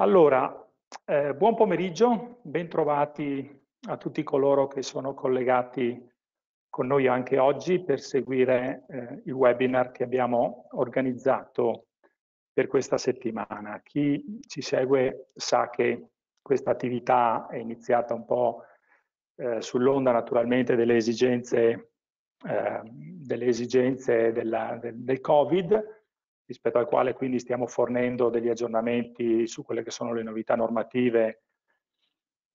Allora, buon pomeriggio, bentrovati a tutti coloro che sono collegati con noi anche oggi per seguire il webinar che abbiamo organizzato per questa settimana. Chi ci segue sa che questa attività è iniziata un po' sull'onda naturalmente delle esigenze del Covid, rispetto al quale quindi stiamo fornendo degli aggiornamenti su quelle che sono le novità normative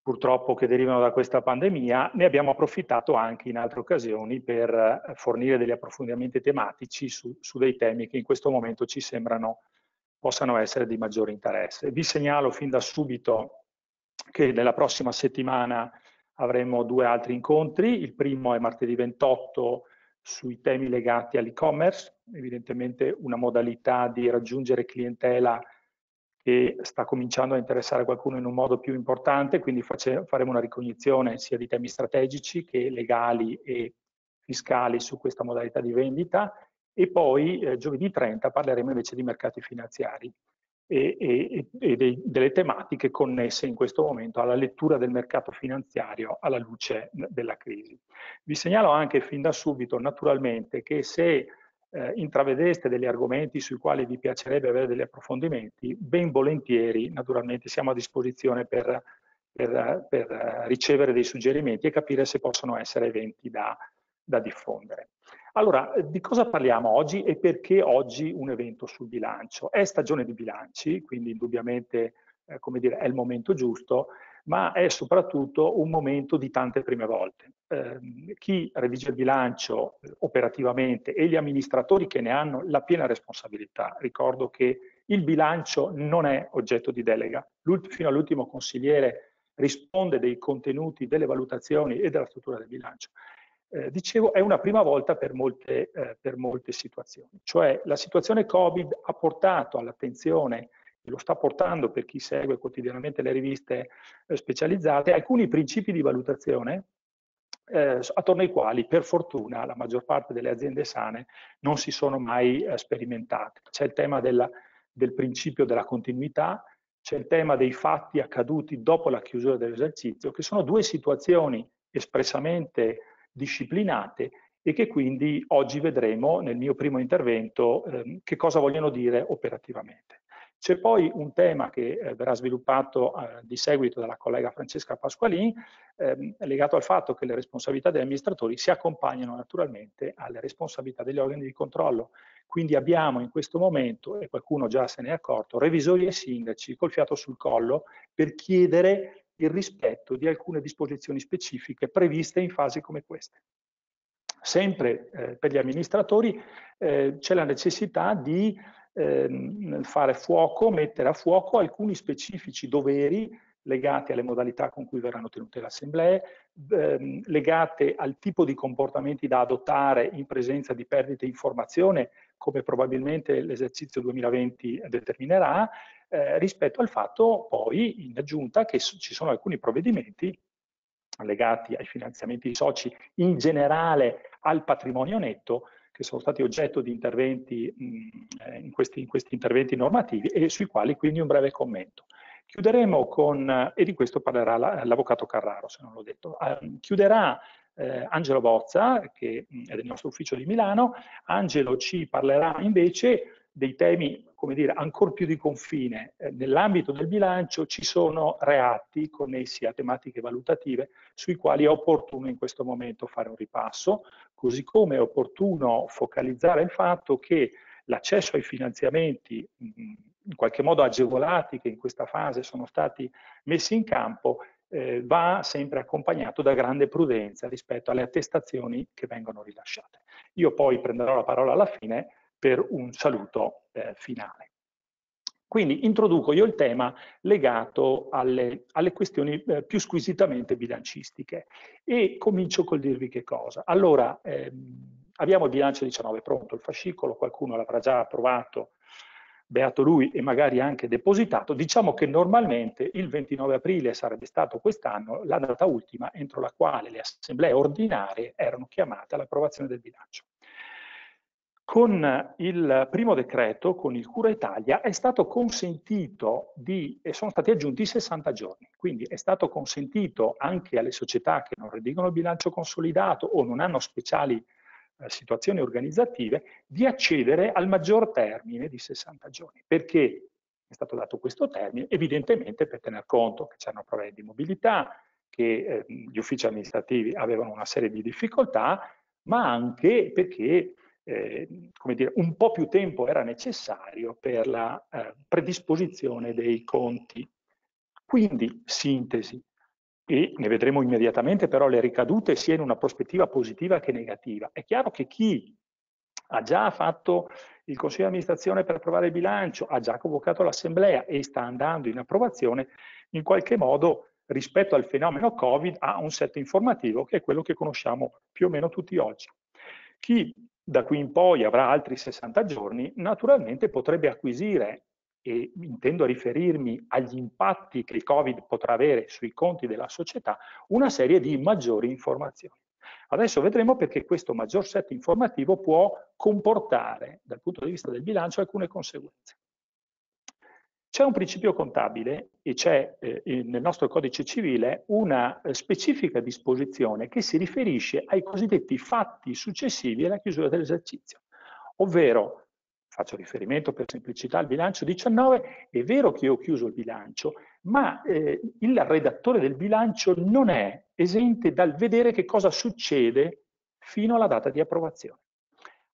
purtroppo che derivano da questa pandemia. Ne abbiamo approfittato anche in altre occasioni per fornire degli approfondimenti tematici su dei temi che in questo momento ci sembrano possano essere di maggiore interesse. Vi segnalo fin da subito che nella prossima settimana avremo due altri incontri. Il primo è martedì 28 sui temi legati all'e-commerce, evidentemente una modalità di raggiungere clientela che sta cominciando a interessare qualcuno in un modo più importante, quindi faremo una ricognizione sia di temi strategici che legali e fiscali su questa modalità di vendita. E poi giovedì 30 parleremo invece di mercati finanziari e delle tematiche connesse in questo momento alla lettura del mercato finanziario alla luce della crisi. Vi segnalo anche fin da subito naturalmente che se intravedeste degli argomenti sui quali vi piacerebbe avere degli approfondimenti, ben volentieri naturalmente siamo a disposizione per ricevere dei suggerimenti e capire se possono essere eventi da diffondere. Allora, di cosa parliamo oggi e perché oggi un evento sul bilancio? È stagione di bilanci, quindi indubbiamente come dire, è il momento giusto, ma è soprattutto un momento di tante prime volte. Chi redige il bilancio operativamente e gli amministratori che ne hanno la piena responsabilità. Ricordo che il bilancio non è oggetto di delega. Fino all'ultimo consigliere risponde dei contenuti, delle valutazioni e della struttura del bilancio. Dicevo, è una prima volta per molte situazioni, cioè la situazione Covid ha portato all'attenzione, e lo sta portando per chi segue quotidianamente le riviste specializzate, alcuni principi di valutazione attorno ai quali per fortuna la maggior parte delle aziende sane non si sono mai sperimentate. C'è il tema del principio della continuità, c'è il tema dei fatti accaduti dopo la chiusura dell'esercizio, che sono due situazioni espressamente disciplinate e che quindi oggi vedremo nel mio primo intervento che cosa vogliono dire operativamente. C'è poi un tema che verrà sviluppato di seguito dalla collega Francesca Pasqualini, legato al fatto che le responsabilità degli amministratori si accompagnano naturalmente alle responsabilità degli organi di controllo. Quindi abbiamo in questo momento, e qualcuno già se ne è accorto, revisori e sindaci col fiato sul collo per chiedere il rispetto di alcune disposizioni specifiche previste in fasi come queste. Sempre per gli amministratori c'è la necessità di mettere a fuoco alcuni specifici doveri legati alle modalità con cui verranno tenute le assemblee, legate al tipo di comportamenti da adottare in presenza di perdite di informazione, come probabilmente l'esercizio 2020 determinerà, rispetto al fatto poi in aggiunta che ci sono alcuni provvedimenti legati ai finanziamenti di soci, in generale al patrimonio netto, che sono stati oggetto di interventi in questi interventi normativi e sui quali quindi un breve commento. Chiuderemo con, e di questo parlerà l'avvocato Carraro, se non l'ho detto, chiuderà Angelo Vozza, che è del nostro ufficio di Milano. Angelo ci parlerà invece dei temi, come dire, ancora più di confine. Nell'ambito del bilancio ci sono reati connessi a tematiche valutative sui quali è opportuno in questo momento fare un ripasso, così come è opportuno focalizzare il fatto che l'accesso ai finanziamenti in qualche modo agevolati che in questa fase sono stati messi in campo va sempre accompagnato da grande prudenza rispetto alle attestazioni che vengono rilasciate. Io poi prenderò la parola alla fine per un saluto finale. Quindi introduco io il tema legato alle questioni più squisitamente bilancistiche e comincio col dirvi che cosa. Allora, abbiamo il bilancio 19 pronto, il fascicolo, qualcuno l'avrà già approvato, beato lui, e magari anche depositato. Diciamo che normalmente il 29 aprile sarebbe stato quest'anno la data ultima entro la quale le assemblee ordinarie erano chiamate all'approvazione del bilancio. Con il primo decreto, con il Cura Italia, è stato consentito sono stati aggiunti 60 giorni, quindi è stato consentito anche alle società che non redigono il bilancio consolidato o non hanno speciali situazioni organizzative, di accedere al maggior termine di 60 giorni. Perché è stato dato questo termine? Evidentemente per tener conto che c'erano problemi di mobilità, che gli uffici amministrativi avevano una serie di difficoltà, ma anche perché come dire, un po' più tempo era necessario per la predisposizione dei conti. Quindi, sintesi, e ne vedremo immediatamente però le ricadute sia in una prospettiva positiva che negativa. È chiaro che chi ha già fatto il Consiglio di amministrazione per approvare il bilancio, ha già convocato l'Assemblea e sta andando in approvazione, in qualche modo rispetto al fenomeno Covid ha un set informativo che è quello che conosciamo più o meno tutti oggi. Chi da qui in poi avrà altri 60 giorni, naturalmente potrebbe acquisire, e intendo riferirmi agli impatti che il Covid potrà avere sui conti della società, una serie di maggiori informazioni. Adesso vedremo perché questo maggior set informativo può comportare, dal punto di vista del bilancio, alcune conseguenze. C'è un principio contabile e c'è nel nostro codice civile una specifica disposizione che si riferisce ai cosiddetti fatti successivi alla chiusura dell'esercizio, ovvero, faccio riferimento per semplicità al bilancio 19, è vero che ho chiuso il bilancio, ma il redattore del bilancio non è esente dal vedere che cosa succede fino alla data di approvazione.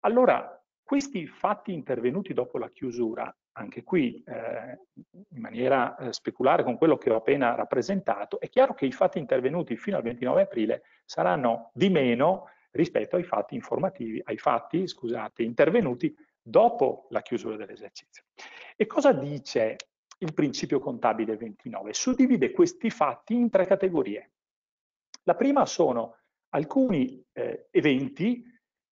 Allora, questi fatti intervenuti dopo la chiusura, anche qui in maniera speculare con quello che ho appena rappresentato, è chiaro che i fatti intervenuti fino al 29 aprile saranno di meno rispetto ai fatti informativi, ai fatti, scusate, intervenuti dopo la chiusura dell'esercizio. E cosa dice il principio contabile 29? Suddivide questi fatti in tre categorie. La prima sono alcuni eventi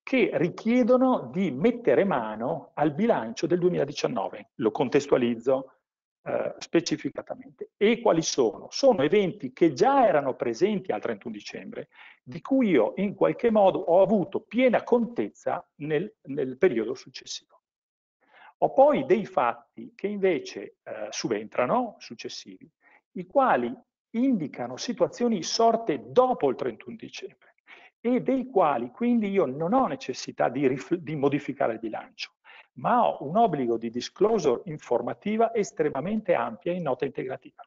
che richiedono di mettere mano al bilancio del 2019. Lo contestualizzo specificatamente. E quali sono? Sono eventi che già erano presenti al 31 dicembre, di cui io in qualche modo ho avuto piena contezza nel periodo successivo. Ho poi dei fatti che invece subentrano, successivi, i quali indicano situazioni sorte dopo il 31 dicembre. E dei quali quindi io non ho necessità di modificare il bilancio, ma ho un obbligo di disclosure informativa estremamente ampia in nota integrativa.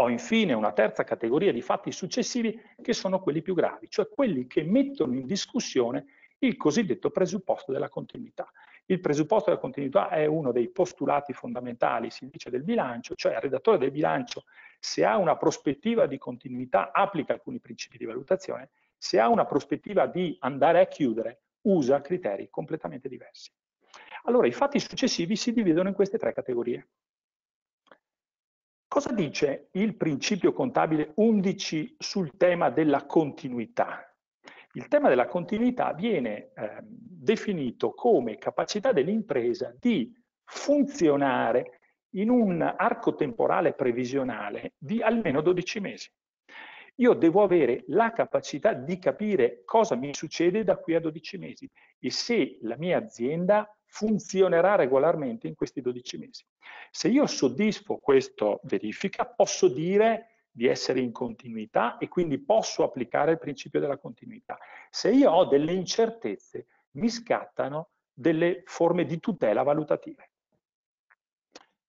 Ho infine una terza categoria di fatti successivi che sono quelli più gravi, cioè quelli che mettono in discussione il cosiddetto presupposto della continuità. Il presupposto della continuità è uno dei postulati fondamentali, si dice, del bilancio, cioè il redattore del bilancio, se ha una prospettiva di continuità, applica alcuni principi di valutazione. Se ha una prospettiva di andare a chiudere, usa criteri completamente diversi. Allora, i fatti successivi si dividono in queste tre categorie. Cosa dice il principio contabile 11 sul tema della continuità? Il tema della continuità viene definito come capacità dell'impresa di funzionare in un arco temporale previsionale di almeno 12 mesi. Io devo avere la capacità di capire cosa mi succede da qui a 12 mesi e se la mia azienda funzionerà regolarmente in questi 12 mesi. Se io soddisfo questa verifica, posso dire di essere in continuità e quindi posso applicare il principio della continuità. Se io ho delle incertezze, mi scattano delle forme di tutela valutative.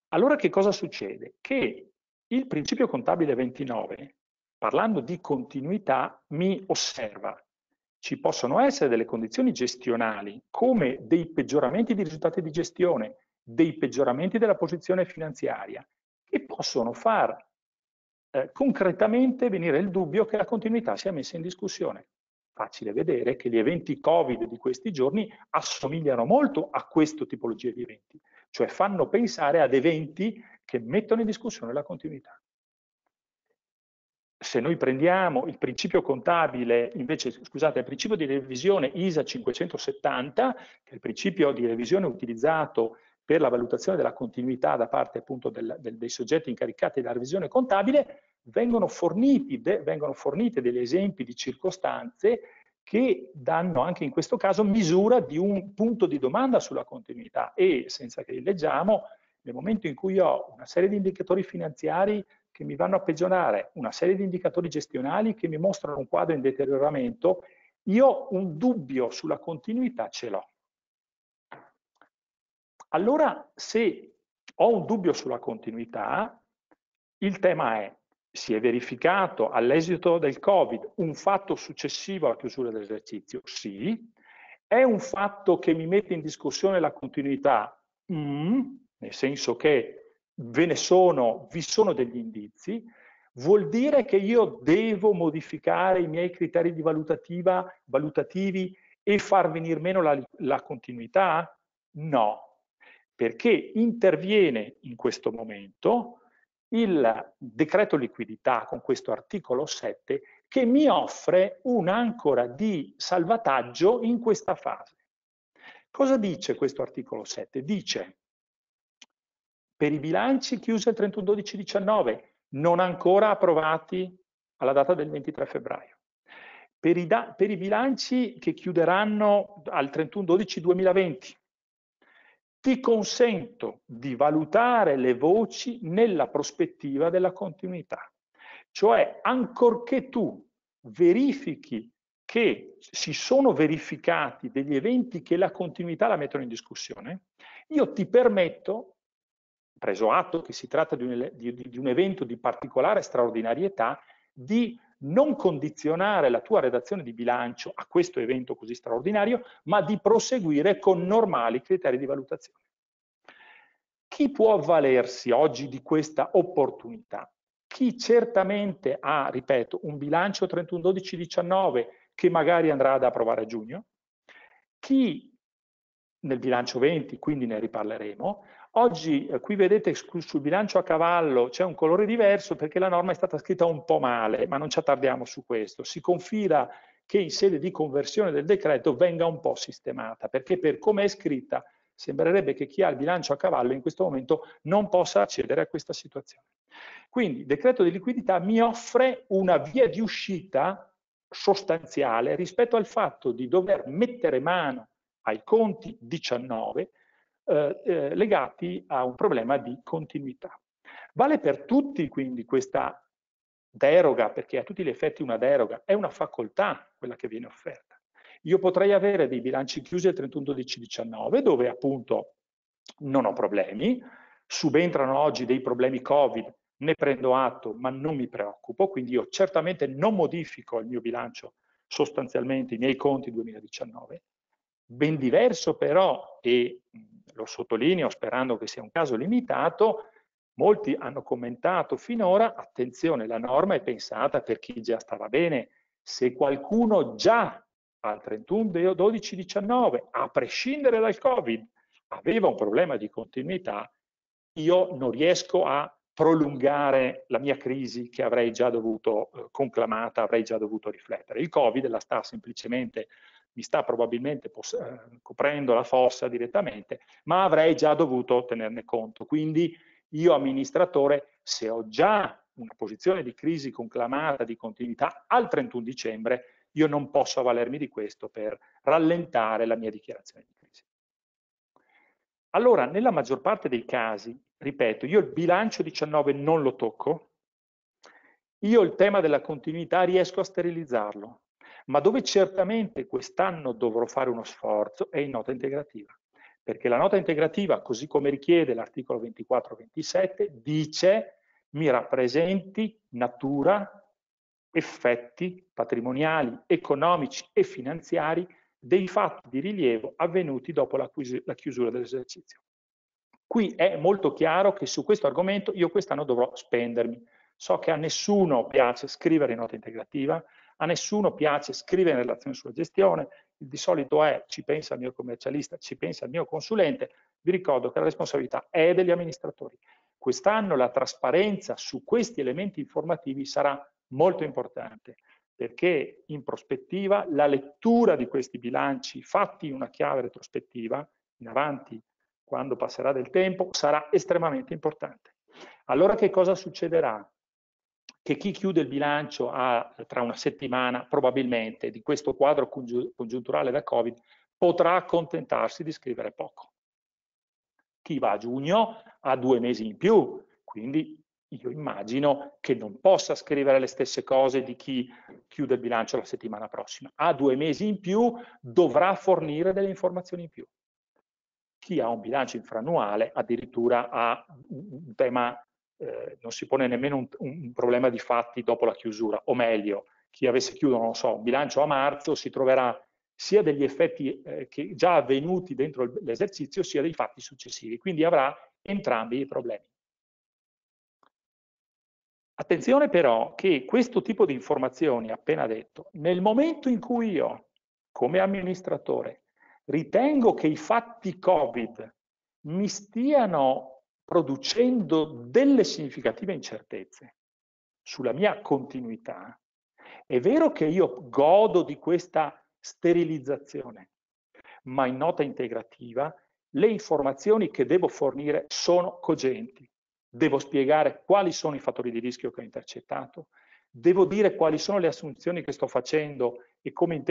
Allora che cosa succede? Che il principio contabile 29, parlando di continuità, mi osserva. Ci possono essere delle condizioni gestionali, come dei peggioramenti di risultati di gestione, dei peggioramenti della posizione finanziaria, che possono far concretamente venire il dubbio che la continuità sia messa in discussione. Facile vedere che gli eventi Covid di questi giorni assomigliano molto a questa tipologia di eventi, cioè fanno pensare ad eventi che mettono in discussione la continuità. Se noi prendiamo il principio contabile, invece, scusate, il principio di revisione ISA 570, che è il principio di revisione utilizzato per la valutazione della continuità da parte appunto dei soggetti incaricati della revisione contabile, vengono forniti degli esempi di circostanze che danno anche in questo caso misura di un punto di domanda sulla continuità e, senza che li leggiamo, nel momento in cui ho una serie di indicatori finanziari che mi vanno a peggiorare, una serie di indicatori gestionali che mi mostrano un quadro in deterioramento, io un dubbio sulla continuità ce l'ho. Allora, se ho un dubbio sulla continuità, il tema è: si è verificato all'esito del Covid un fatto successivo alla chiusura dell'esercizio? Sì. È un fatto che mi mette in discussione la continuità? Nel senso che vi sono degli indizi. Vuol dire che io devo modificare i miei criteri di valutativi e far venir meno la continuità? No, perché interviene in questo momento il decreto liquidità con questo articolo 7 che mi offre un'ancora di salvataggio in questa fase. Cosa dice questo articolo 7? Dice: per i bilanci chiusi al 31/12/19 non ancora approvati alla data del 23 febbraio, per i bilanci che chiuderanno al 31/12/2020 ti consento di valutare le voci nella prospettiva della continuità, cioè ancorché tu verifichi che si sono verificati degli eventi che la continuità la mettono in discussione, io ti permetto, preso atto che si tratta di un evento di particolare straordinarietà, di non condizionare la tua redazione di bilancio a questo evento così straordinario, ma di proseguire con normali criteri di valutazione. Chi può avvalersi oggi di questa opportunità? Chi certamente ha, ripeto, un bilancio 31/12/19 che magari andrà ad approvare a giugno, chi nel bilancio 20, quindi ne riparleremo. Oggi qui vedete sul bilancio a cavallo c'è un colore diverso perché la norma è stata scritta un po' male, ma non ci attardiamo su questo. Si confida che in sede di conversione del decreto venga un po' sistemata, perché per come è scritta sembrerebbe che chi ha il bilancio a cavallo in questo momento non possa accedere a questa situazione. Quindi il decreto di liquidità mi offre una via di uscita sostanziale rispetto al fatto di dover mettere mano ai conti 19 legati a un problema di continuità. Vale per tutti quindi questa deroga, perché a tutti gli effetti una deroga è una facoltà quella che viene offerta. Io potrei avere dei bilanci chiusi al 31/12/19 dove appunto non ho problemi, subentrano oggi dei problemi Covid, ne prendo atto ma non mi preoccupo, quindi io certamente non modifico il mio bilancio sostanzialmente, i miei conti 2019. Ben diverso però, e lo sottolineo sperando che sia un caso limitato, molti hanno commentato finora: attenzione, la norma è pensata per chi già stava bene. Se qualcuno già al 31/12/19, a prescindere dal Covid, aveva un problema di continuità, io non riesco a prolungare la mia crisi che avrei già dovuto conclamata, avrei già dovuto riflettere. Il Covid la sta semplicemente, mi sta probabilmente coprendo la fossa direttamente, ma avrei già dovuto tenerne conto. Quindi io amministratore, se ho già una posizione di crisi conclamata di continuità al 31 dicembre, io non posso avvalermi di questo per rallentare la mia dichiarazione di crisi. Allora, nella maggior parte dei casi, ripeto, io il bilancio 19 non lo tocco, io il tema della continuità riesco a sterilizzarlo, ma dove certamente quest'anno dovrò fare uno sforzo è in nota integrativa, perché la nota integrativa, così come richiede l'articolo 24-27, dice: mi rappresenti natura, effetti patrimoniali, economici e finanziari dei fatti di rilievo avvenuti dopo la chiusura dell'esercizio. Qui è molto chiaro che su questo argomento io quest'anno dovrò spendermi. So che a nessuno piace scrivere in nota integrativa, a nessuno piace scrivere in relazione sulla gestione, di solito è ci pensa il mio commercialista, ci pensa il mio consulente. Vi ricordo che la responsabilità è degli amministratori. Quest'anno la trasparenza su questi elementi informativi sarà molto importante, perché in prospettiva la lettura di questi bilanci fatti in una chiave retrospettiva, in avanti quando passerà del tempo, sarà estremamente importante. Allora che cosa succederà? che chi chiude il bilancio ha, tra una settimana probabilmente, di questo quadro congiunturale da Covid, potrà accontentarsi di scrivere poco. Chi va a giugno ha 2 mesi in più, quindi io immagino che non possa scrivere le stesse cose di chi chiude il bilancio la settimana prossima. Ha 2 mesi in più, dovrà fornire delle informazioni in più. Chi ha un bilancio infrannuale addirittura ha un tema, non si pone nemmeno un problema di fatti dopo la chiusura, o meglio, chi avesse chiuso, non lo so, un bilancio a marzo si troverà sia degli effetti che già avvenuti dentro l'esercizio, sia dei fatti successivi, quindi avrà entrambi i problemi. Attenzione però che questo tipo di informazioni, appena detto, nel momento in cui io, come amministratore, ritengo che i fatti Covid mi stiano producendo delle significative incertezze sulla mia continuità, è vero che io godo di questa sterilizzazione, ma in nota integrativa le informazioni che devo fornire sono cogenti. Devo spiegare quali sono i fattori di rischio che ho intercettato, devo dire quali sono le assunzioni che sto facendo e come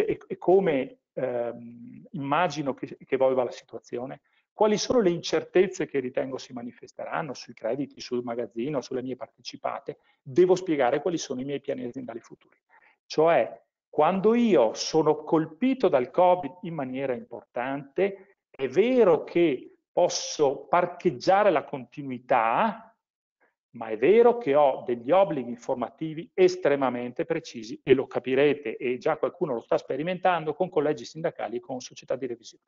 immagino che evolva la situazione, quali sono le incertezze che ritengo si manifesteranno sui crediti, sul magazzino, sulle mie partecipate, devo spiegare quali sono i miei piani aziendali futuri. Cioè, quando io sono colpito dal Covid in maniera importante, è vero che posso parcheggiare la continuità, ma è vero che ho degli obblighi informativi estremamente precisi, e lo capirete, e già qualcuno lo sta sperimentando con collegi sindacali e con società di revisione.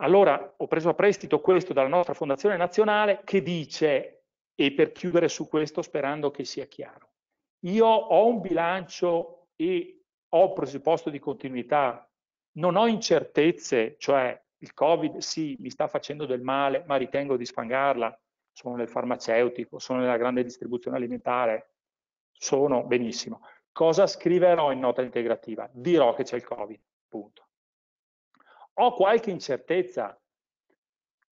Allora, ho preso a prestito questo dalla nostra Fondazione Nazionale, che dice, e per chiudere su questo sperando che sia chiaro, io ho un bilancio e ho presupposto di continuità, non ho incertezze, cioè il Covid sì, mi sta facendo del male, ma ritengo di sfangarla, sono nel farmaceutico, sono nella grande distribuzione alimentare, sono benissimo. Cosa scriverò in nota integrativa? Dirò che c'è il Covid, punto. Ho qualche incertezza,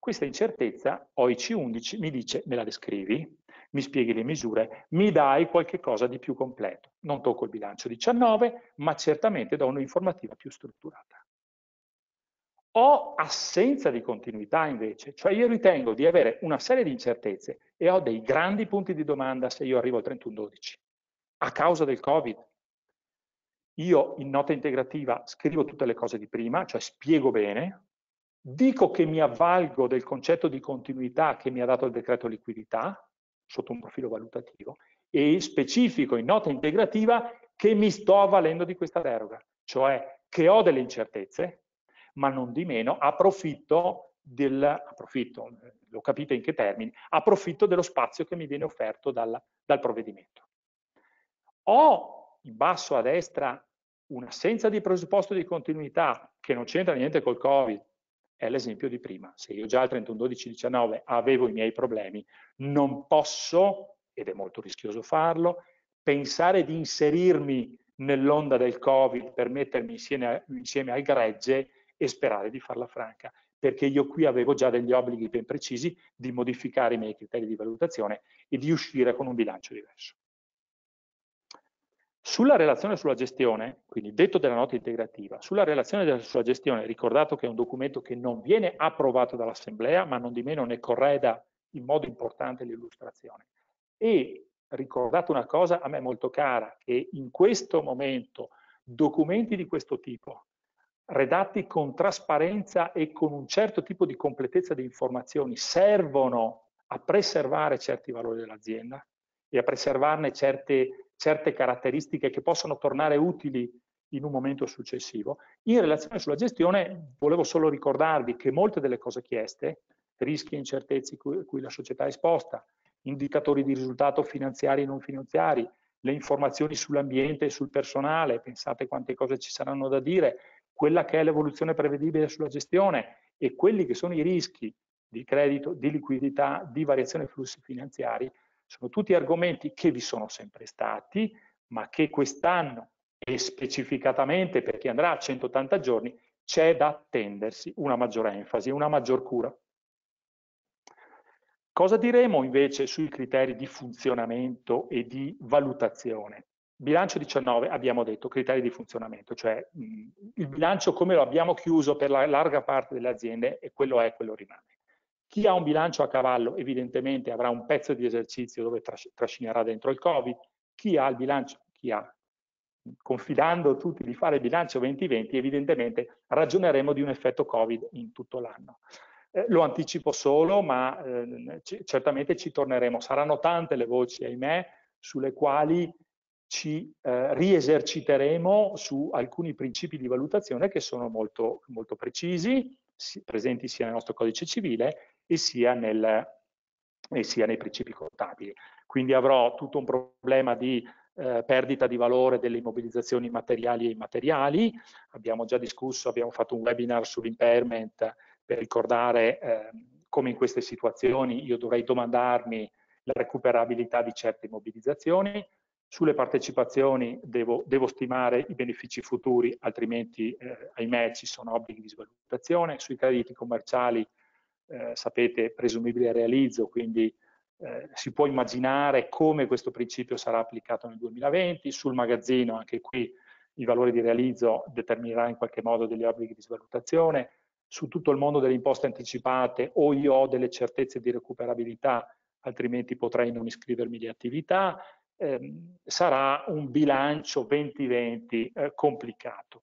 questa incertezza OIC 11 mi dice, me la descrivi, mi spieghi le misure, mi dai qualche cosa di più completo. Non tocco il bilancio 19, ma certamente do un'informativa più strutturata. Ho assenza di continuità invece, cioè io ritengo di avere una serie di incertezze e ho dei grandi punti di domanda se io arrivo al 31-12, a causa del Covid. Io in nota integrativa scrivo tutte le cose di prima, cioè spiego bene, dico che mi avvalgo del concetto di continuità che mi ha dato il decreto liquidità, sotto un profilo valutativo, e specifico in nota integrativa che mi sto avvalendo di questa deroga, cioè che ho delle incertezze, ma non di meno approfitto, lo capite in che termini, approfitto dello spazio che mi viene offerto dal provvedimento. Ho in basso a destra un'assenza di presupposto di continuità che non c'entra niente col Covid, è l'esempio di prima. Se io già al 31-12-19 avevo i miei problemi, non posso, ed è molto rischioso farlo, pensare di inserirmi nell'onda del Covid per mettermi insieme al gregge e sperare di farla franca, perché io qui avevo già degli obblighi ben precisi di modificare i miei criteri di valutazione e di uscire con un bilancio diverso. Sulla relazione sulla gestione, quindi detto della nota integrativa, sulla relazione sulla gestione, ricordato che è un documento che non viene approvato dall'Assemblea, ma non di meno ne correda in modo importante l'illustrazione. E ricordate una cosa a me molto cara, che in questo momento documenti di questo tipo, redatti con trasparenza e con un certo tipo di completezza di informazioni, servono a preservare certi valori dell'azienda e a preservarne certe caratteristiche che possono tornare utili in un momento successivo. In relazione sulla gestione volevo solo ricordarvi che molte delle cose chieste, rischi e incertezze cui la società è esposta, indicatori di risultato finanziari e non finanziari, le informazioni sull'ambiente e sul personale, pensate quante cose ci saranno da dire, quella che è l'evoluzione prevedibile sulla gestione e quelli che sono i rischi di credito, di liquidità, di variazione dei flussi finanziari, sono tutti argomenti che vi sono sempre stati, ma che quest'anno, e specificatamente per chi andrà a 180 giorni, c'è da attendersi una maggiore enfasi, una maggior cura. Cosa diremo invece sui criteri di funzionamento e di valutazione? Bilancio 19 abbiamo detto criteri di funzionamento, cioè il bilancio come lo abbiamo chiuso per la larga parte delle aziende e quello è, quello rimane. Chi ha un bilancio a cavallo evidentemente avrà un pezzo di esercizio dove trascinerà dentro il Covid, chi ha il bilancio, chi ha, confidando tutti di fare il bilancio 2020, evidentemente ragioneremo di un effetto Covid in tutto l'anno. Lo anticipo solo, ma certamente ci torneremo. Saranno tante le voci, ahimè, sulle quali ci rieserciteremo su alcuni principi di valutazione che sono molto, molto precisi, presenti sia nel nostro codice civile e sia nei principi contabili. Quindi avrò tutto un problema di perdita di valore delle immobilizzazioni materiali e immateriali. Abbiamo già discusso, abbiamo fatto un webinar sull'impairment per ricordare come in queste situazioni io dovrei domandarmi la recuperabilità di certe immobilizzazioni. Sulle partecipazioni devo stimare i benefici futuri, altrimenti ahimè ci sono obblighi di svalutazione. Sui crediti commerciali sapete presumibile realizzo, quindi si può immaginare come questo principio sarà applicato nel 2020. Sul magazzino anche qui il valore di realizzo determinerà in qualche modo degli obblighi di svalutazione. Su tutto il mondo delle imposte anticipate o io ho delle certezze di recuperabilità, altrimenti potrei non iscrivermi di attività. Sarà un bilancio 2020 complicato.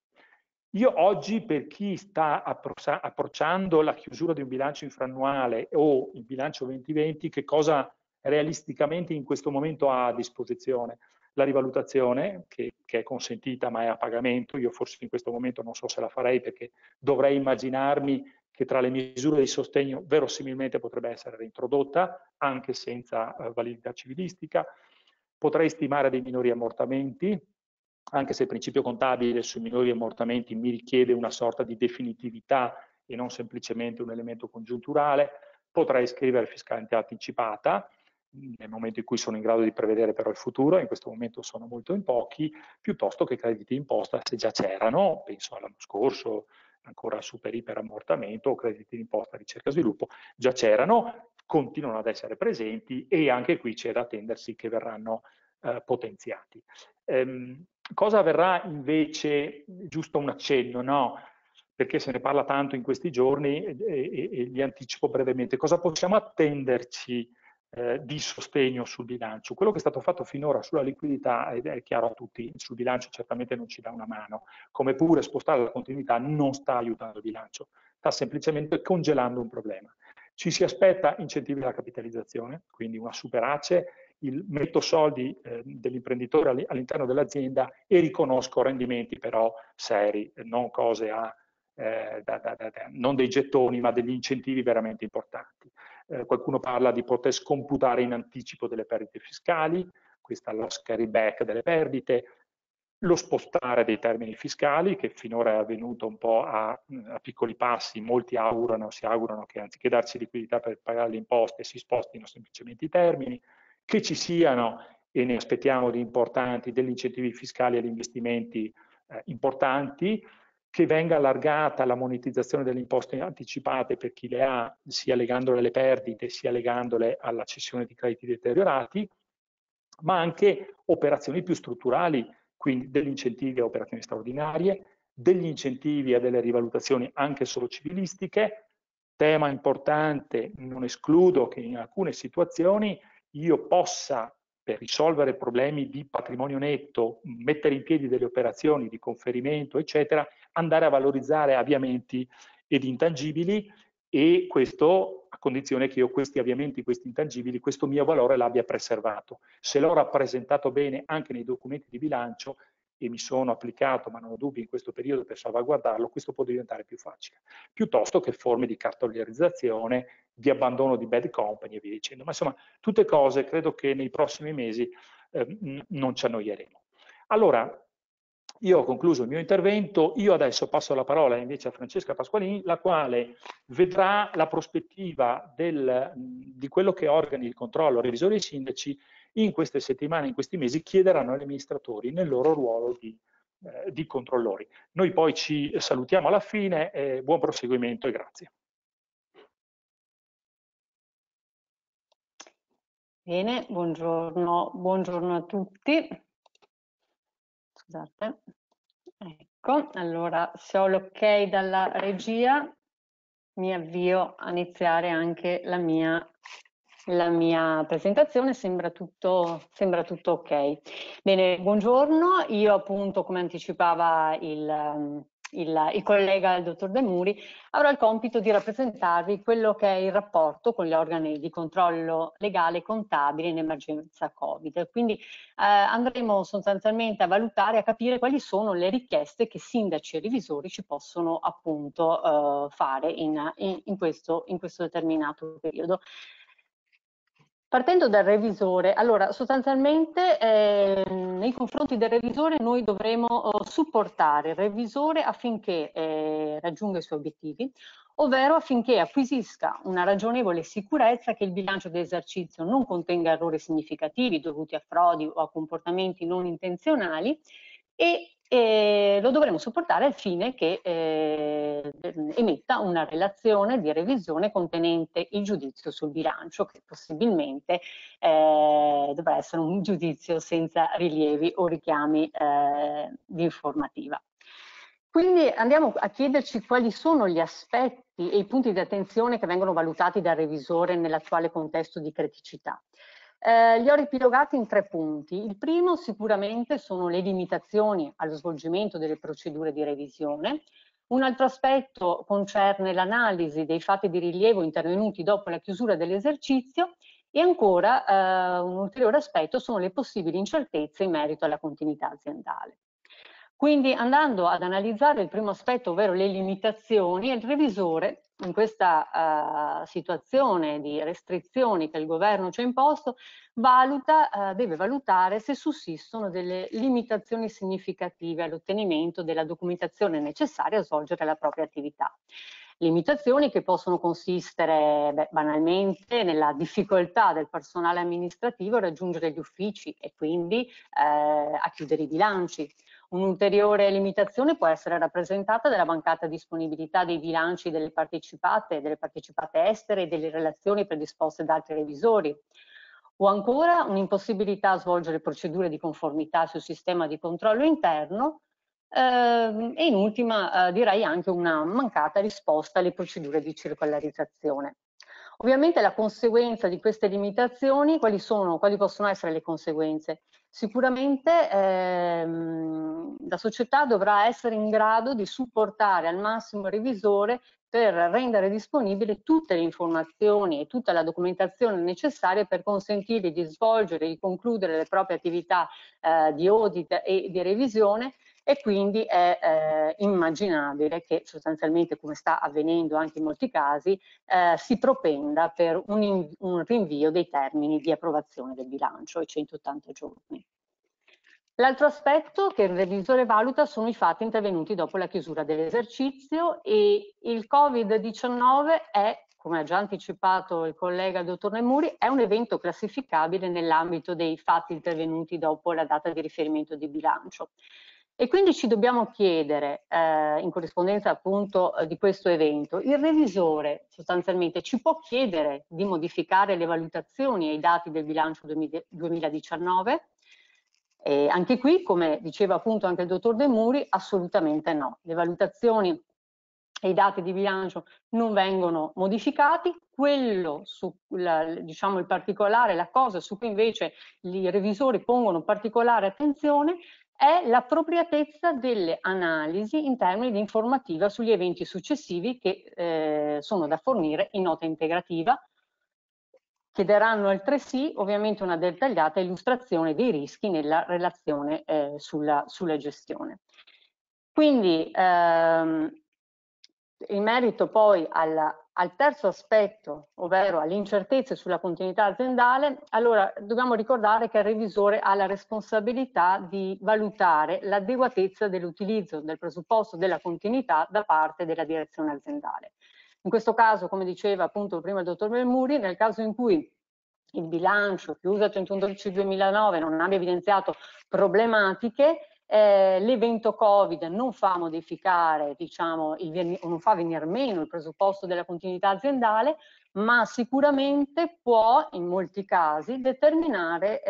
Io oggi, per chi sta approcciando la chiusura di un bilancio infrannuale o il bilancio 2020, che cosa realisticamente in questo momento ha a disposizione? La rivalutazione, che è consentita ma è a pagamento. Io forse in questo momento non so se la farei, perché dovrei immaginarmi che tra le misure di sostegno verosimilmente potrebbe essere reintrodotta anche senza validità civilistica. Potrei stimare dei minori ammortamenti, anche se il principio contabile sui minori ammortamenti mi richiede una sorta di definitività e non semplicemente un elemento congiunturale. Potrei scrivere fiscalità anticipata, nel momento in cui sono in grado di prevedere però il futuro, in questo momento sono molto in pochi, piuttosto che crediti imposta se già c'erano, penso all'anno scorso, ancora super iper ammortamento, o crediti d'imposta ricerca e sviluppo, già c'erano, continuano ad essere presenti e anche qui c'è da attendersi che verranno potenziati. Cosa avverrà invece, giusto un accenno, no? Perché se ne parla tanto in questi giorni e li anticipo brevemente, cosa possiamo attenderci di sostegno sul bilancio? Quello che è stato fatto finora sulla liquidità è chiaro a tutti, sul bilancio certamente non ci dà una mano, come pure spostare la continuità non sta aiutando il bilancio, sta semplicemente congelando un problema. Ci si aspetta incentivi alla capitalizzazione, quindi una superace, metto soldi dell'imprenditore all'interno dell'azienda e riconosco rendimenti però seri, non cose a non dei gettoni ma degli incentivi veramente importanti. Qualcuno parla di poter scomputare in anticipo delle perdite fiscali, questa loss carry back delle perdite, lo spostare dei termini fiscali che finora è avvenuto un po' a piccoli passi. Molti si augurano che anziché darci liquidità per pagare le imposte si spostino semplicemente i termini, che ci siano, e ne aspettiamo di importanti, degli incentivi fiscali agli investimenti importanti, che venga allargata la monetizzazione delle imposte anticipate per chi le ha, sia legandole alle perdite, sia legandole alla cessione di crediti deteriorati, ma anche operazioni più strutturali, quindi degli incentivi a operazioni straordinarie, degli incentivi a delle rivalutazioni anche solo civilistiche. Tema importante, non escludo che in alcune situazioni io possa, per risolvere problemi di patrimonio netto, mettere in piedi delle operazioni di conferimento, eccetera, andare a valorizzare avviamenti ed intangibili, e questo a condizione che io questi avviamenti, questi intangibili, questo mio valore l'abbia preservato. Se l'ho rappresentato bene anche nei documenti di bilancio e mi sono applicato, ma non ho dubbi in questo periodo per salvaguardarlo, questo può diventare più facile, piuttosto che forme di cartolarizzazione, di abbandono di bad company e via dicendo. Ma insomma, tutte cose credo che nei prossimi mesi non ci annoieremo. Allora, io ho concluso il mio intervento, io adesso passo la parola invece a Francesca Pasqualini, la quale vedrà la prospettiva di quello che organi di controllo, revisori e sindaci in queste settimane, in questi mesi, chiederanno agli amministratori nel loro ruolo di controllori. Noi poi ci salutiamo alla fine, buon proseguimento e grazie. Bene, buongiorno a tutti. Scusate. Ecco, allora se ho l'ok dalla regia mi avvio a iniziare anche la mia presentazione, sembra tutto ok. Bene, buongiorno. Io appunto, come anticipava il collega, il dottor De Mori, avrà il compito di rappresentarvi quello che è il rapporto con gli organi di controllo legale e contabile in emergenza Covid. Quindi andremo sostanzialmente a valutare, a capire quali sono le richieste che sindaci e revisori ci possono appunto fare in questo determinato periodo. Partendo dal revisore, allora sostanzialmente nei confronti del revisore noi dovremo supportare il revisore affinché raggiunga i suoi obiettivi, ovvero affinché acquisisca una ragionevole sicurezza che il bilancio dell'esercizio non contenga errori significativi dovuti a frodi o a comportamenti non intenzionali, e lo dovremo supportare al fine che emetta una relazione di revisione contenente il giudizio sul bilancio, che possibilmente dovrà essere un giudizio senza rilievi o richiami di informativa. Quindi andiamo a chiederci quali sono gli aspetti e i punti di attenzione che vengono valutati dal revisore nell'attuale contesto di criticità. Li ho ripilogati in tre punti. Il primo sicuramente sono le limitazioni allo svolgimento delle procedure di revisione. Un altro aspetto concerne l'analisi dei fatti di rilievo intervenuti dopo la chiusura dell'esercizio, e ancora un ulteriore aspetto sono le possibili incertezze in merito alla continuità aziendale. Quindi, andando ad analizzare il primo aspetto, ovvero le limitazioni, il revisore in questa situazione di restrizioni che il governo ci ha imposto deve valutare se sussistono delle limitazioni significative all'ottenimento della documentazione necessaria a svolgere la propria attività. Limitazioni che possono consistere banalmente nella difficoltà del personale amministrativo a raggiungere gli uffici e quindi a chiudere i bilanci. Un'ulteriore limitazione può essere rappresentata dalla mancata disponibilità dei bilanci delle partecipate estere e delle relazioni predisposte da altri revisori, o ancora un'impossibilità a svolgere procedure di conformità sul sistema di controllo interno, e in ultima direi anche una mancata risposta alle procedure di circolarizzazione. Ovviamente la conseguenza di queste limitazioni, quali possono essere le conseguenze? Sicuramente la società dovrà essere in grado di supportare al massimo il revisore per rendere disponibile tutte le informazioni e tutta la documentazione necessaria per consentirgli di svolgere e di concludere le proprie attività di audit e di revisione, e quindi è immaginabile che sostanzialmente, come sta avvenendo anche in molti casi, si propenda per un rinvio dei termini di approvazione del bilancio ai 180 giorni. L'altro aspetto che il revisore valuta sono i fatti intervenuti dopo la chiusura dell'esercizio, e il Covid-19 è, come ha già anticipato il collega dottor De Mori, è un evento classificabile nell'ambito dei fatti intervenuti dopo la data di riferimento di bilancio. E quindi ci dobbiamo chiedere, in corrispondenza appunto di questo evento, il revisore sostanzialmente ci può chiedere di modificare le valutazioni e i dati del bilancio 2019? E anche qui, come diceva appunto anche il dottor De Mori, assolutamente no. Le valutazioni e i dati di bilancio non vengono modificati. Quello su, diciamo, il particolare, la cosa su cui invece i revisori pongono particolare attenzione è l'appropriatezza delle analisi in termini di informativa sugli eventi successivi che sono da fornire in nota integrativa. Chiederanno altresì ovviamente una dettagliata illustrazione dei rischi nella relazione sulla gestione. Quindi in merito poi al terzo aspetto, ovvero all'incertezza sulla continuità aziendale, allora dobbiamo ricordare che il revisore ha la responsabilità di valutare l'adeguatezza dell'utilizzo del presupposto della continuità da parte della direzione aziendale. In questo caso, come diceva appunto prima il dottor De Mori, nel caso in cui il bilancio chiuso a 31/12/2009 non abbia evidenziato problematiche, L'evento Covid non fa modificare, diciamo, non fa venir meno il presupposto della continuità aziendale, ma sicuramente può in molti casi determinare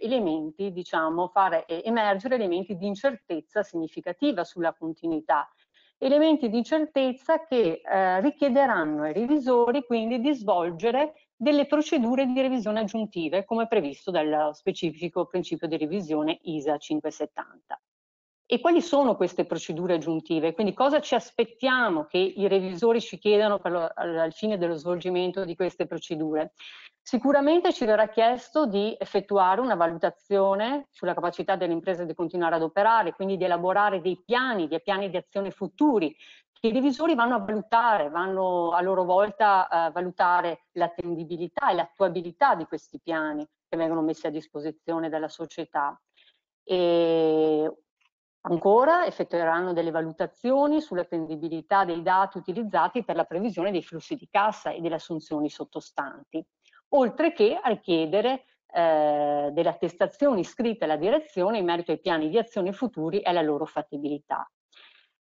elementi, diciamo, fare emergere elementi di incertezza significativa sulla continuità, elementi di incertezza che richiederanno ai revisori quindi di svolgere delle procedure di revisione aggiuntive, come previsto dallo specifico principio di revisione ISA 570. E quali sono queste procedure aggiuntive? Quindi cosa ci aspettiamo che i revisori ci chiedano al fine dello svolgimento di queste procedure? Sicuramente ci verrà chiesto di effettuare una valutazione sulla capacità delle imprese di continuare ad operare, quindi di elaborare dei piani di azione futuri, che i revisori vanno a valutare, vanno a loro volta a valutare l'attendibilità e l'attuabilità di questi piani che vengono messi a disposizione dalla società. E ancora effettueranno delle valutazioni sull'attendibilità dei dati utilizzati per la previsione dei flussi di cassa e delle assunzioni sottostanti, oltre che a richiedere delle attestazioni scritte alla direzione in merito ai piani di azione futuri e alla loro fattibilità.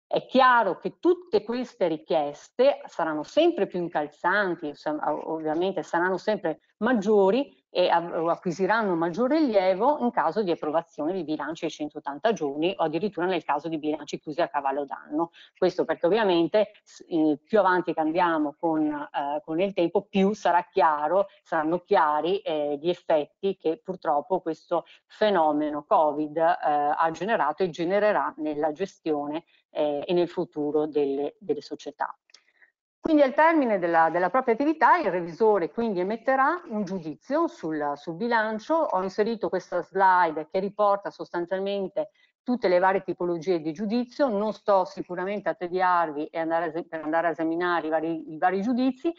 È chiaro che tutte queste richieste saranno sempre più incalzanti, ovviamente saranno sempre maggiori e acquisiranno maggior rilievo in caso di approvazione di bilanci ai 180 giorni o addirittura nel caso di bilanci chiusi a cavallo d'anno. Questo perché ovviamente più avanti andiamo con il tempo, più sarà chiaro, saranno chiari gli effetti che purtroppo questo fenomeno Covid ha generato e genererà nella gestione e nel futuro delle società. Quindi al termine della propria attività il revisore quindi emetterà un giudizio sul bilancio. Ho inserito questa slide che riporta sostanzialmente tutte le varie tipologie di giudizio, non sto sicuramente a tediarvi e per andare a esaminare i vari giudizi.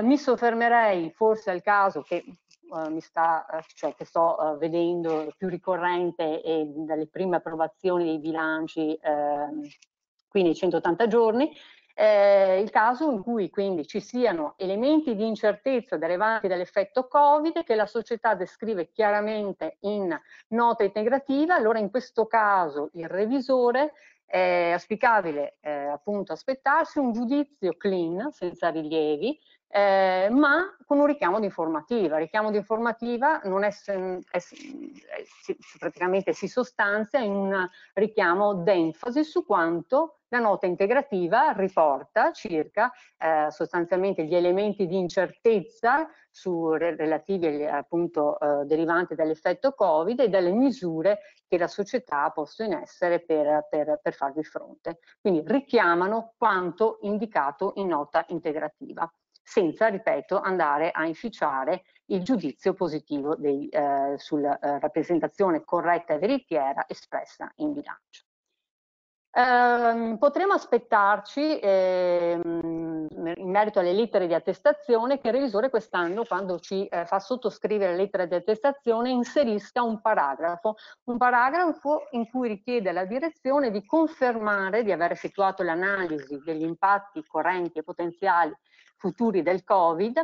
Mi soffermerei forse al caso che sto vedendo più ricorrente dalle prime approvazioni dei bilanci qui nei 180 giorni, il caso in cui quindi ci siano elementi di incertezza derivanti dall'effetto Covid che la società descrive chiaramente in nota integrativa. Allora in questo caso il revisore è auspicabile appunto aspettarsi un giudizio clean, senza rilievi, ma con un richiamo di informativa. Il richiamo di informativa non praticamente si sostanzia in un richiamo d'enfasi su quanto la nota integrativa riporta circa sostanzialmente gli elementi di incertezza relativi appunto derivanti dall'effetto Covid e dalle misure che la società ha posto in essere per farvi fronte. Quindi richiamano quanto indicato in nota integrativa, senza, ripeto, andare a inficiare il giudizio positivo sulla rappresentazione corretta e veritiera espressa in bilancio. Potremo aspettarci, in merito alle lettere di attestazione, che il revisore quest'anno, quando ci fa sottoscrivere la lettera di attestazione, inserisca un paragrafo in cui richiede alla direzione di confermare di aver effettuato l'analisi degli impatti correnti e potenziali futuri del Covid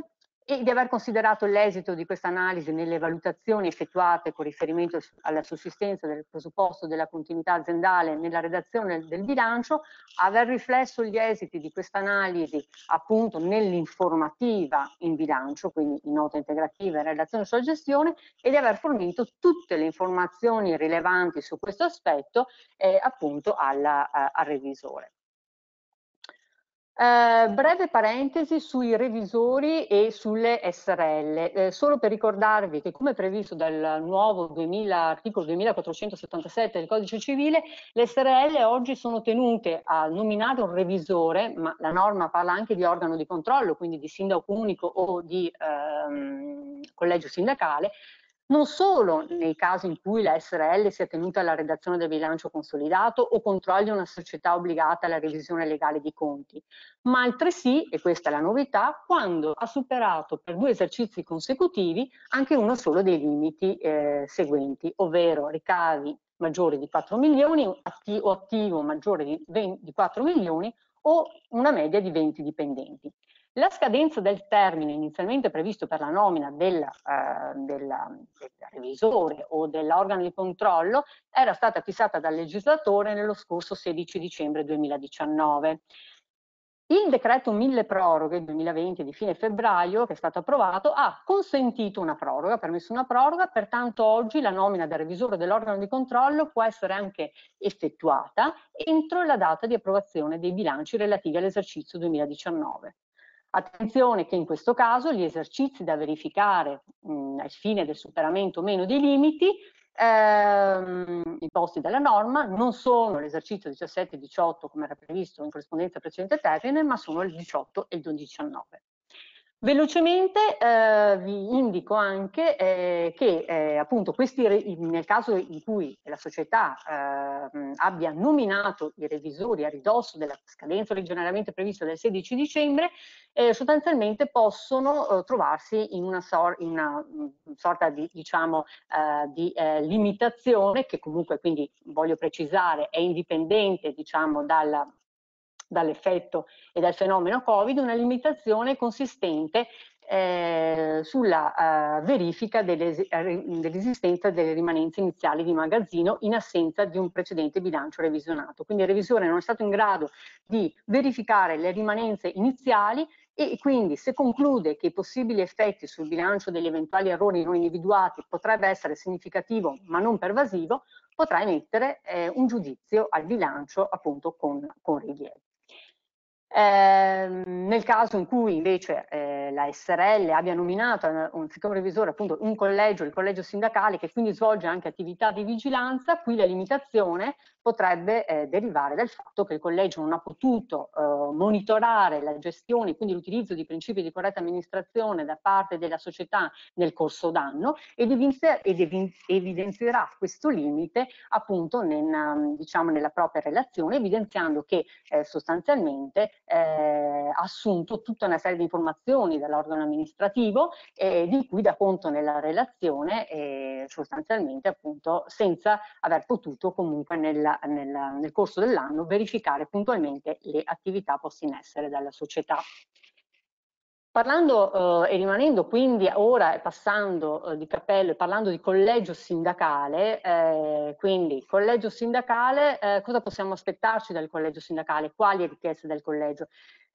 e di aver considerato l'esito di questa analisi nelle valutazioni effettuate con riferimento alla sussistenza del presupposto della continuità aziendale nella redazione del bilancio, aver riflesso gli esiti di questa analisi appunto nell'informativa in bilancio, quindi in nota integrativa in relazione sulla gestione, e di aver fornito tutte le informazioni rilevanti su questo aspetto appunto al revisore. Breve parentesi sui revisori e sulle SRL, solo per ricordarvi che, come previsto dal nuovo articolo 2477 del Codice Civile, le SRL oggi sono tenute a nominare un revisore, ma la norma parla anche di organo di controllo, quindi di sindaco unico o di collegio sindacale, non solo nei casi in cui la SRL sia tenuta alla redazione del bilancio consolidato o controlli una società obbligata alla revisione legale di conti, ma altresì, e questa è la novità, quando ha superato per 2 esercizi consecutivi anche uno solo dei limiti seguenti, ovvero ricavi maggiori di 4 milioni o attivo maggiore di 4 milioni o una media di 20 dipendenti. La scadenza del termine inizialmente previsto per la nomina del revisore o dell'organo di controllo era stata fissata dal legislatore nello scorso 16 dicembre 2019. Il decreto mille proroghe 2020 di fine febbraio, che è stato approvato, ha consentito una proroga, ha permesso una proroga, pertanto oggi la nomina del revisore dell'organo di controllo può essere anche effettuata entro la data di approvazione dei bilanci relativi all'esercizio 2019. Attenzione che in questo caso gli esercizi da verificare al fine del superamento o meno dei limiti imposti dalla norma non sono l'esercizio 17 e 18 come era previsto in corrispondenza al precedente termine, ma sono il 18 e il 19. Velocemente vi indico anche che appunto questi, nel caso in cui la società abbia nominato i revisori a ridosso della scadenza originariamente prevista del 16 dicembre, sostanzialmente possono trovarsi in una sorta di, diciamo, limitazione che comunque, quindi voglio precisare, è indipendente, diciamo, dall'effetto e dal fenomeno Covid, una limitazione consistente sulla verifica dell'esistenza delle rimanenze iniziali di magazzino in assenza di un precedente bilancio revisionato. Quindi il revisore non è stato in grado di verificare le rimanenze iniziali e quindi se conclude che i possibili effetti sul bilancio degli eventuali errori non individuati potrebbe essere significativo ma non pervasivo, potrà emettere un giudizio al bilancio appunto con rilievi. Nel caso in cui invece la SRL abbia nominato un revisore appunto un collegio, il collegio sindacale, che quindi svolge anche attività di vigilanza, qui la limitazione potrebbe derivare dal fatto che il collegio non ha potuto monitorare la gestione, quindi l'utilizzo di principi di corretta amministrazione da parte della società nel corso d'anno, ed evidenzierà questo limite appunto nella propria relazione, evidenziando che sostanzialmente ha assunto tutta una serie di informazioni dall'organo amministrativo di cui dà conto nella relazione, sostanzialmente appunto senza aver potuto comunque nel corso dell'anno verificare puntualmente le attività poste in essere dalla società. Parlando e rimanendo quindi ora, passando di cappello e parlando di collegio sindacale, quindi collegio sindacale, cosa possiamo aspettarci dal collegio sindacale? Quali richieste dal collegio?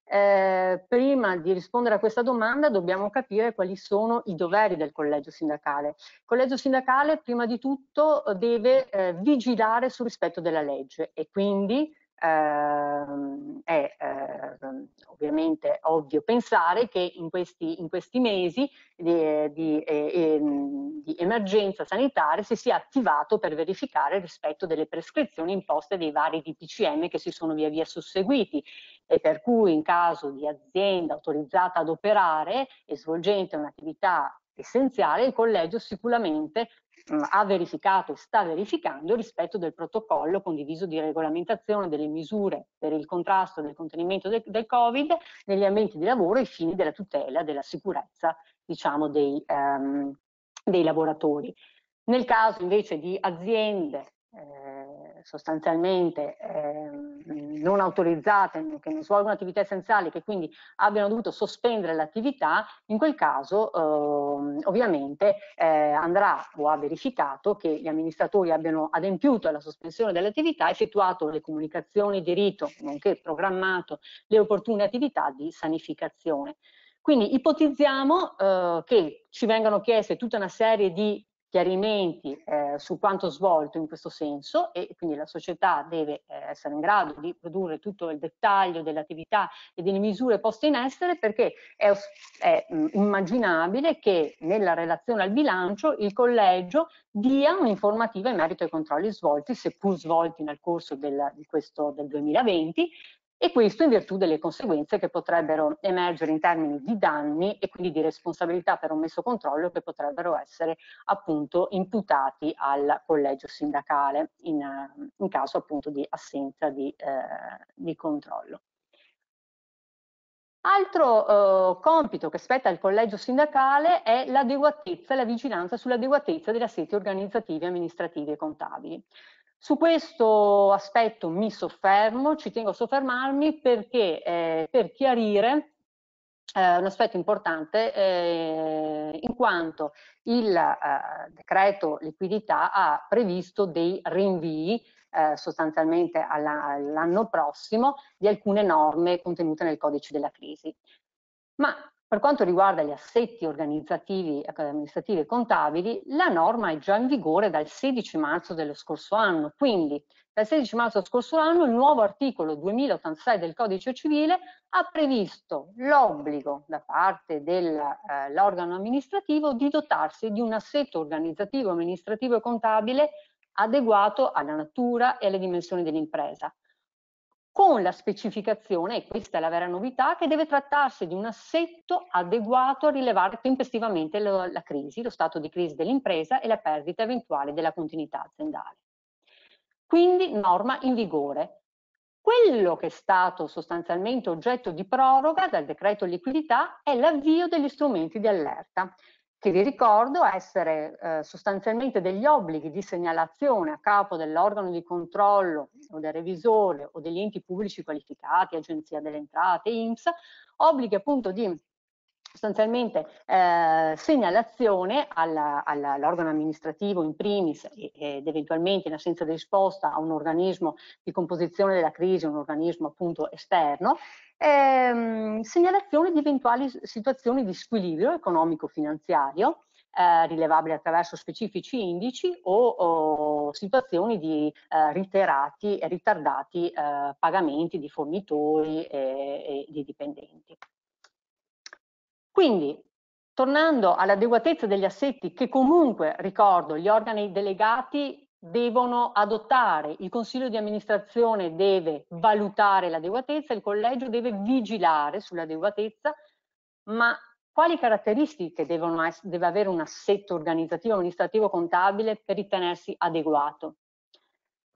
Prima di rispondere a questa domanda dobbiamo capire quali sono i doveri del collegio sindacale. Il collegio sindacale prima di tutto deve vigilare sul rispetto della legge e quindi è ovviamente ovvio pensare che in questi mesi di emergenza sanitaria si sia attivato per verificare il rispetto delle prescrizioni imposte dei vari DPCM che si sono via via susseguiti, e per cui in caso di azienda autorizzata ad operare e svolgente un'attività essenziale, il collegio sicuramente ha verificato e sta verificando il rispetto del protocollo condiviso di regolamentazione delle misure per il contrasto del contenimento del Covid negli ambienti di lavoro ai fini della tutela della sicurezza, diciamo, dei lavoratori. Nel caso invece di aziende sostanzialmente non autorizzate, che non svolgono attività essenziali, che quindi abbiano dovuto sospendere l'attività, in quel caso ovviamente andrà o ha verificato che gli amministratori abbiano adempiuto alla sospensione dell'attività, effettuato le comunicazioni di rito, nonché programmato le opportune attività di sanificazione. Quindi ipotizziamo che ci vengano chieste tutta una serie di chiarimenti su quanto svolto in questo senso, e quindi la società deve essere in grado di produrre tutto il dettaglio dell'attività e delle misure poste in essere, perché è immaginabile che nella relazione al bilancio il collegio dia un'informativa in merito ai controlli svolti, seppur svolti nel corso del 2020, e questo in virtù delle conseguenze che potrebbero emergere in termini di danni e quindi di responsabilità per omesso controllo, che potrebbero essere appunto imputati al collegio sindacale in caso appunto di assenza di controllo. Altro compito che spetta al collegio sindacale è l'adeguatezza e la vigilanza sull'adeguatezza degli assetti organizzativi, amministrativi e contabili. Su questo aspetto ci tengo a soffermarmi perché per chiarire un aspetto importante in quanto il decreto liquidità ha previsto dei rinvii sostanzialmente all'anno prossimo di alcune norme contenute nel codice della crisi. Ma per quanto riguarda gli assetti organizzativi, amministrativi e contabili, la norma è già in vigore dal 16 marzo dello scorso anno, quindi dal 16 marzo scorso anno il nuovo articolo 2086 del Codice Civile ha previsto l'obbligo da parte dell'organo amministrativo di dotarsi di un assetto organizzativo, amministrativo e contabile adeguato alla natura e alle dimensioni dell'impresa, con la specificazione, e questa è la vera novità, che deve trattarsi di un assetto adeguato a rilevare tempestivamente la crisi, lo stato di crisi dell'impresa e la perdita eventuale della continuità aziendale. Quindi norma in vigore. Quello che è stato sostanzialmente oggetto di proroga dal decreto liquidità è l'avvio degli strumenti di allerta, che vi ricordo essere sostanzialmente degli obblighi di segnalazione a capo dell'organo di controllo o del revisore o degli enti pubblici qualificati, Agenzia delle Entrate, INPS, obblighi appunto di sostanzialmente segnalazione all'organo amministrativo in primis ed eventualmente in assenza di risposta a un organismo di composizione della crisi, un organismo appunto esterno, segnalazione di eventuali situazioni di squilibrio economico-finanziario rilevabili attraverso specifici indici o situazioni di reiterati e ritardati pagamenti di fornitori e di dipendenti. Quindi, tornando all'adeguatezza degli assetti che comunque, ricordo, gli organi delegati devono adottare, il Consiglio di amministrazione deve valutare l'adeguatezza, il collegio deve vigilare sull'adeguatezza, ma quali caratteristiche deve avere un assetto organizzativo, amministrativo, contabile per ritenersi adeguato?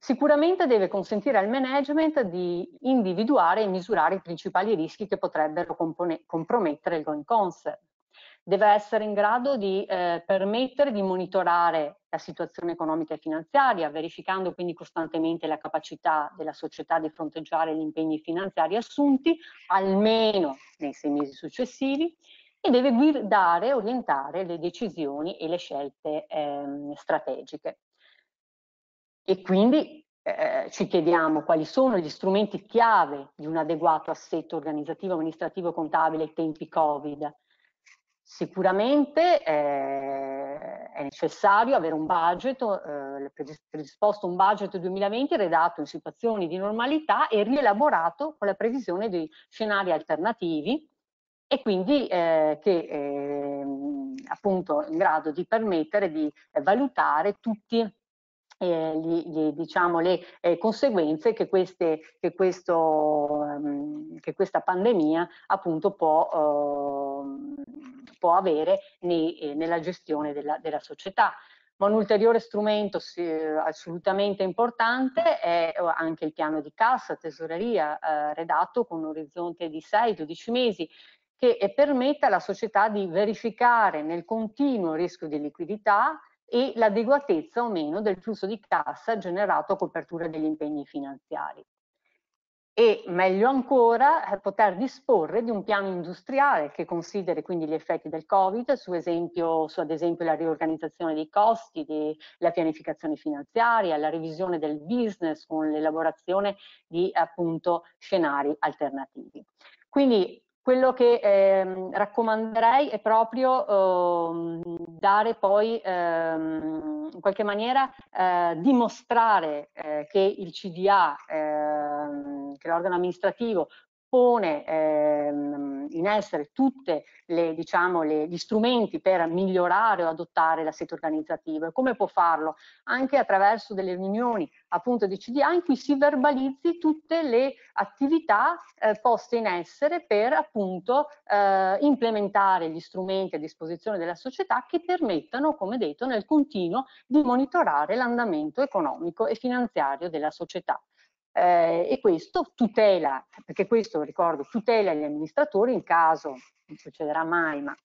Sicuramente deve consentire al management di individuare e misurare i principali rischi che potrebbero compromettere il going concern. Deve essere in grado di permettere di monitorare la situazione economica e finanziaria, verificando quindi costantemente la capacità della società di fronteggiare gli impegni finanziari assunti, almeno nei 6 mesi successivi, e deve guidare e orientare le decisioni e le scelte strategiche. E quindi ci chiediamo quali sono gli strumenti chiave di un adeguato assetto organizzativo, amministrativo e contabile ai tempi Covid. Sicuramente è necessario avere un budget, predisposto un budget 2020 redatto in situazioni di normalità e rielaborato con la previsione di scenari alternativi e quindi appunto in grado di permettere di valutare tutti le conseguenze che questa pandemia appunto può avere nella gestione della società. Ma un ulteriore strumento assolutamente importante è anche il piano di cassa, tesoreria, redatto con un orizzonte di 6-12 mesi, che permetta alla società di verificare nel continuo rischio di liquidità e l'adeguatezza o meno del flusso di cassa generato a copertura degli impegni finanziari. E meglio ancora poter disporre di un piano industriale che consideri quindi gli effetti del Covid, ad esempio la riorganizzazione dei costi, la pianificazione finanziaria, la revisione del business con l'elaborazione di appunto scenari alternativi. Quindi quello che raccomanderei è proprio dare poi, in qualche maniera, dimostrare che il CDA, che l'organo amministrativo, pone in essere tutti gli strumenti per migliorare o adottare l'assetto organizzativo. E come può farlo? Anche attraverso delle riunioni appunto di CDA in cui si verbalizzi tutte le attività poste in essere per appunto implementare gli strumenti a disposizione della società che permettano, come detto, nel continuo di monitorare l'andamento economico e finanziario della società. E questo tutela, perché questo ricordo tutela gli amministratori in caso, non succederà mai, ma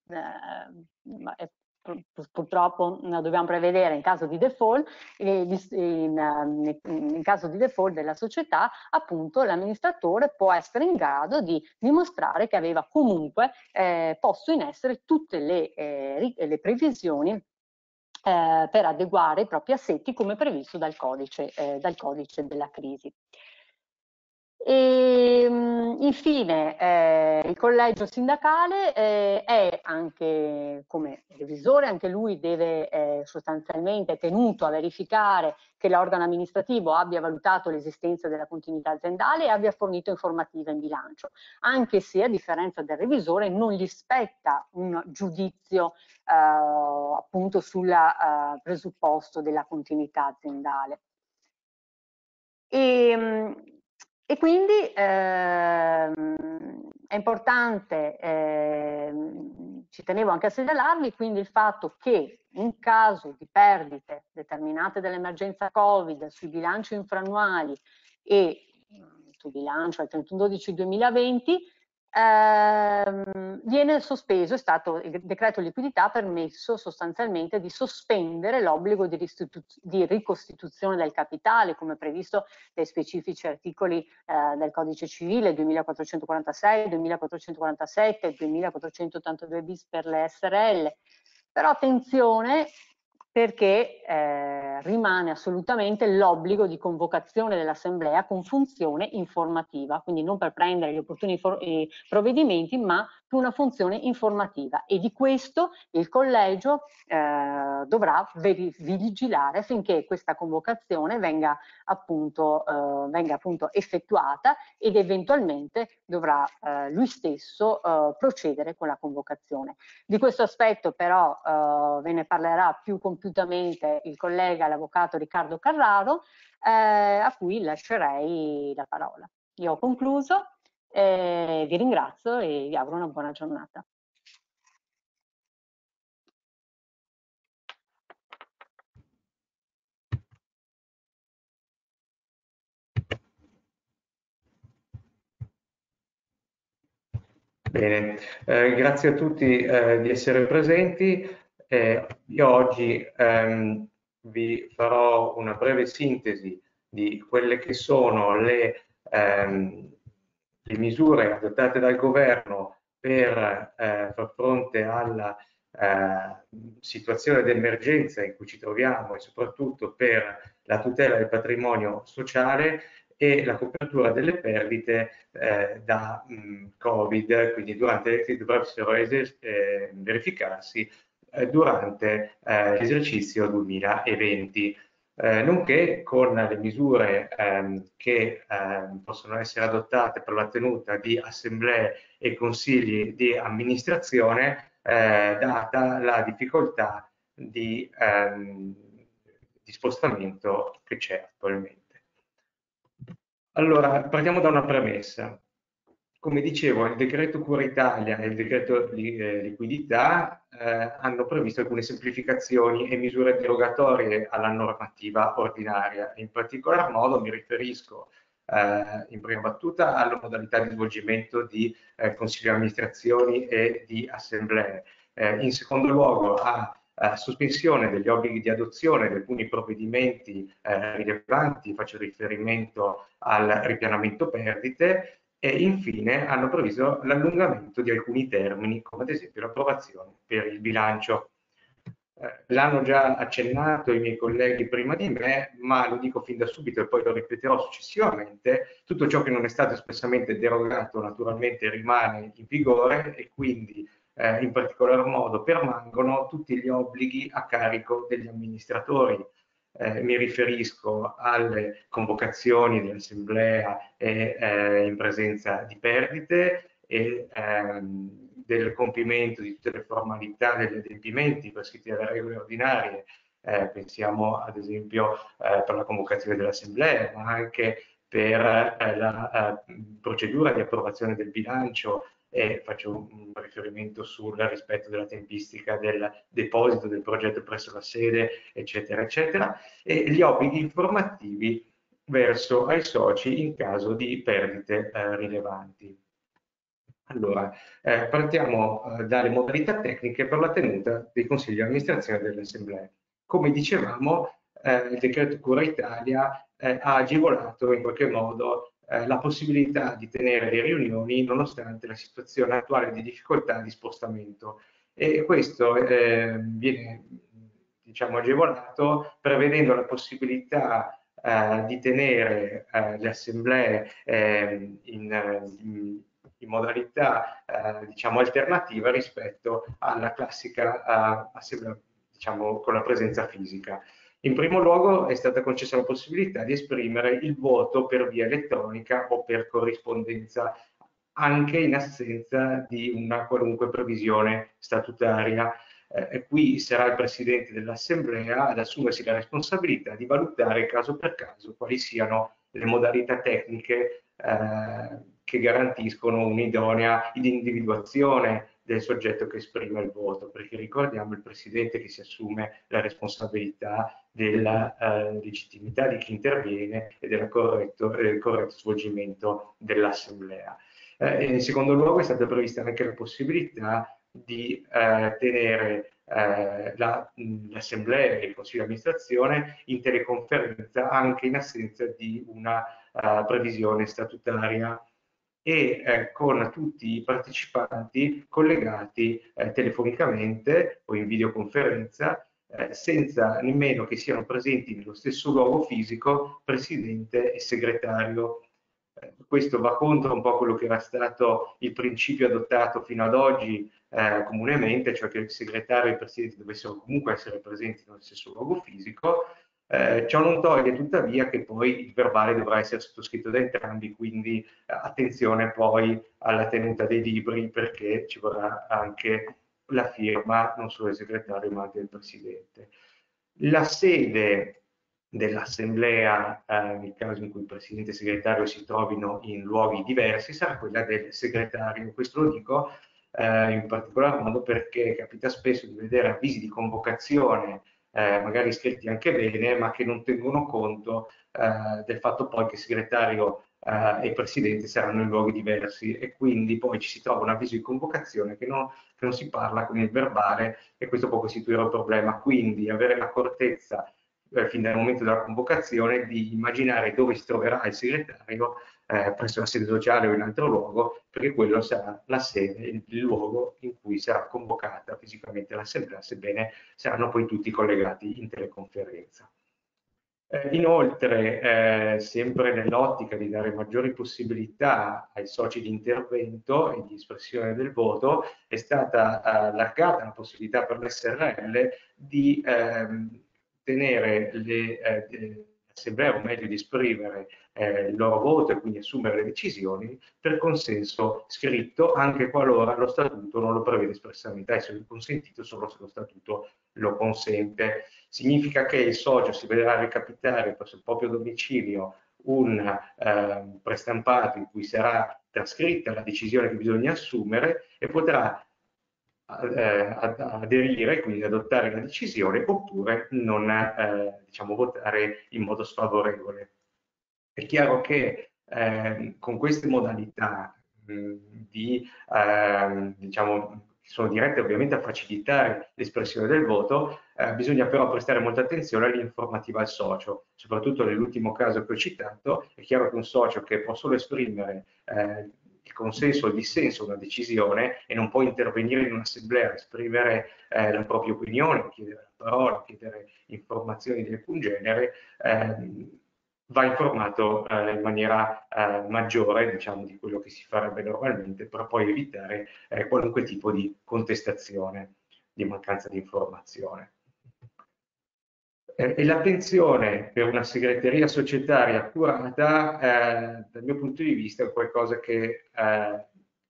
purtroppo dobbiamo prevedere in caso di default, in caso di default della società, appunto l'amministratore può essere in grado di dimostrare che aveva comunque posto in essere tutte le previsioni per adeguare i propri assetti come previsto dal codice della crisi. E, infine il collegio sindacale è anche come revisore, anche lui deve sostanzialmente è tenuto a verificare che l'organo amministrativo abbia valutato l'esistenza della continuità aziendale e abbia fornito informativa in bilancio, anche se a differenza del revisore non gli spetta un giudizio appunto sul presupposto della continuità aziendale. E quindi è importante, ci tenevo anche a segnalarvi, quindi il fatto che in caso di perdite determinate dall'emergenza Covid sui bilanci infrannuali e sul bilancio al 31/12/2020 viene sospeso, il decreto liquidità ha permesso sostanzialmente di sospendere l'obbligo di ricostituzione del capitale come previsto dai specifici articoli del codice civile 2446, 2447, 2482 bis per le SRL, però attenzione perché rimane assolutamente l'obbligo di convocazione dell'assemblea con funzione informativa, quindi non per prendere gli opportuni provvedimenti, ma per una funzione informativa, e di questo il collegio dovrà vigilare affinché questa convocazione venga appunto effettuata, ed eventualmente dovrà lui stesso procedere con la convocazione. Di questo aspetto però ve ne parlerà più compiutamente il collega, l'avvocato Riccardo Carraro, a cui lascerei la parola. Io ho concluso, vi ringrazio e vi auguro una buona giornata. Bene, grazie a tutti di essere presenti. Io oggi vi farò una breve sintesi di quelle che sono le misure adottate dal governo per far fronte alla situazione d'emergenza in cui ci troviamo e soprattutto per la tutela del patrimonio sociale e la copertura delle perdite da Covid, quindi che dovrebbero verificarsi durante l'esercizio 2020, nonché con le misure che possono essere adottate per la tenuta di assemblee e consigli di amministrazione, data la difficoltà di spostamento che c'è attualmente. Allora, partiamo da una premessa. Come dicevo, il decreto Cura Italia e il decreto liquidità hanno previsto alcune semplificazioni e misure derogatorie alla normativa ordinaria. In particolar modo mi riferisco in prima battuta alle modalità di svolgimento di consigli di amministrazioni e di assemblee. In secondo luogo a sospensione degli obblighi di adozione di alcuni provvedimenti rilevanti, faccio riferimento al ripianamento perdite, e infine hanno previsto l'allungamento di alcuni termini, come ad esempio l'approvazione per il bilancio. L'hanno già accennato i miei colleghi prima di me, ma lo dico fin da subito e poi lo ripeterò successivamente: tutto ciò che non è stato espressamente derogato naturalmente rimane in vigore, e quindi in particolar modo permangono tutti gli obblighi a carico degli amministratori. Mi riferisco alle convocazioni di assemblea in presenza di perdite e del compimento di tutte le formalità degli adempimenti prescritti dalle regole ordinarie, pensiamo ad esempio per la convocazione dell'assemblea, ma anche per la procedura di approvazione del bilancio, e faccio un riferimento sul rispetto della tempistica del deposito del progetto presso la sede, eccetera eccetera, e gli obblighi informativi verso ai soci in caso di perdite rilevanti. Allora, partiamo dalle modalità tecniche per la tenuta dei consigli di amministrazione delle assemblee. Come dicevamo, il decreto Cura Italia ha agevolato in qualche modo la possibilità di tenere le riunioni nonostante la situazione attuale di difficoltà di spostamento, e questo viene, diciamo, agevolato prevedendo la possibilità di tenere le assemblee in modalità diciamo alternativa rispetto alla classica assemblea, diciamo, con la presenza fisica. In primo luogo è stata concessa la possibilità di esprimere il voto per via elettronica o per corrispondenza anche in assenza di una qualunque previsione statutaria. Qui sarà il Presidente dell'Assemblea ad assumersi la responsabilità di valutare caso per caso quali siano le modalità tecniche che garantiscono un'idonea individuazione del soggetto che esprime il voto, perché ricordiamo il Presidente che si assume la responsabilità della legittimità di chi interviene e del corretto svolgimento dell'Assemblea. In secondo luogo è stata prevista anche la possibilità di tenere l'Assemblea e il Consiglio di amministrazione in teleconferenza anche in assenza di una previsione statutaria, e con tutti i partecipanti collegati telefonicamente o in videoconferenza, senza nemmeno che siano presenti nello stesso luogo fisico presidente e segretario. Questo va contro un po' quello che era stato il principio adottato fino ad oggi comunemente, cioè che il segretario e il presidente dovessero comunque essere presenti nello stesso luogo fisico. Ciò non toglie tuttavia che poi il verbale dovrà essere sottoscritto da entrambi, quindi attenzione poi alla tenuta dei libri, perché ci vorrà anche la firma non solo del segretario ma anche del presidente. La sede dell'assemblea, nel caso in cui il presidente e il segretario si trovino in luoghi diversi, sarà quella del segretario. Questo lo dico in particolar modo perché capita spesso di vedere avvisi di convocazione magari iscritti anche bene, ma che non tengono conto del fatto poi che segretario e presidente saranno in luoghi diversi, e quindi poi ci si trova un avviso di convocazione che non si parla con il verbale, e questo può costituire un problema. Quindi avere l'accortezza fin dal momento della convocazione di immaginare dove si troverà il segretario, presso la sede sociale o in altro luogo, perché quello sarà la sede, il luogo in cui sarà convocata fisicamente l'assemblea, sebbene saranno poi tutti collegati in teleconferenza. Inoltre, sempre nell'ottica di dare maggiori possibilità ai soci di intervento e di espressione del voto, è stata allargata la possibilità per l'SRL di tenere le assemblee, o meglio di esprimere il loro voto e quindi assumere le decisioni per consenso scritto, anche qualora lo statuto non lo prevede espressamente, è consentito solo se lo statuto lo consente. Significa che il socio si vedrà recapitare presso il proprio domicilio un prestampato in cui sarà trascritta la decisione che bisogna assumere e potrà aderire, quindi adottare la decisione, oppure non diciamo, votare in modo sfavorevole. È chiaro che con queste modalità diciamo, che sono dirette ovviamente a facilitare l'espressione del voto, bisogna però prestare molta attenzione all'informativa al socio, soprattutto nell'ultimo caso che ho citato. È chiaro che un socio che può solo esprimere il consenso o il dissenso a una decisione e non può intervenire in un'assemblea, esprimere la propria opinione, chiedere la parola, chiedere informazioni di alcun genere, va informato in maniera maggiore, diciamo, di quello che si farebbe normalmente, per poi evitare qualunque tipo di contestazione, di mancanza di informazione. E l'attenzione per una segreteria societaria accurata, dal mio punto di vista, è qualcosa che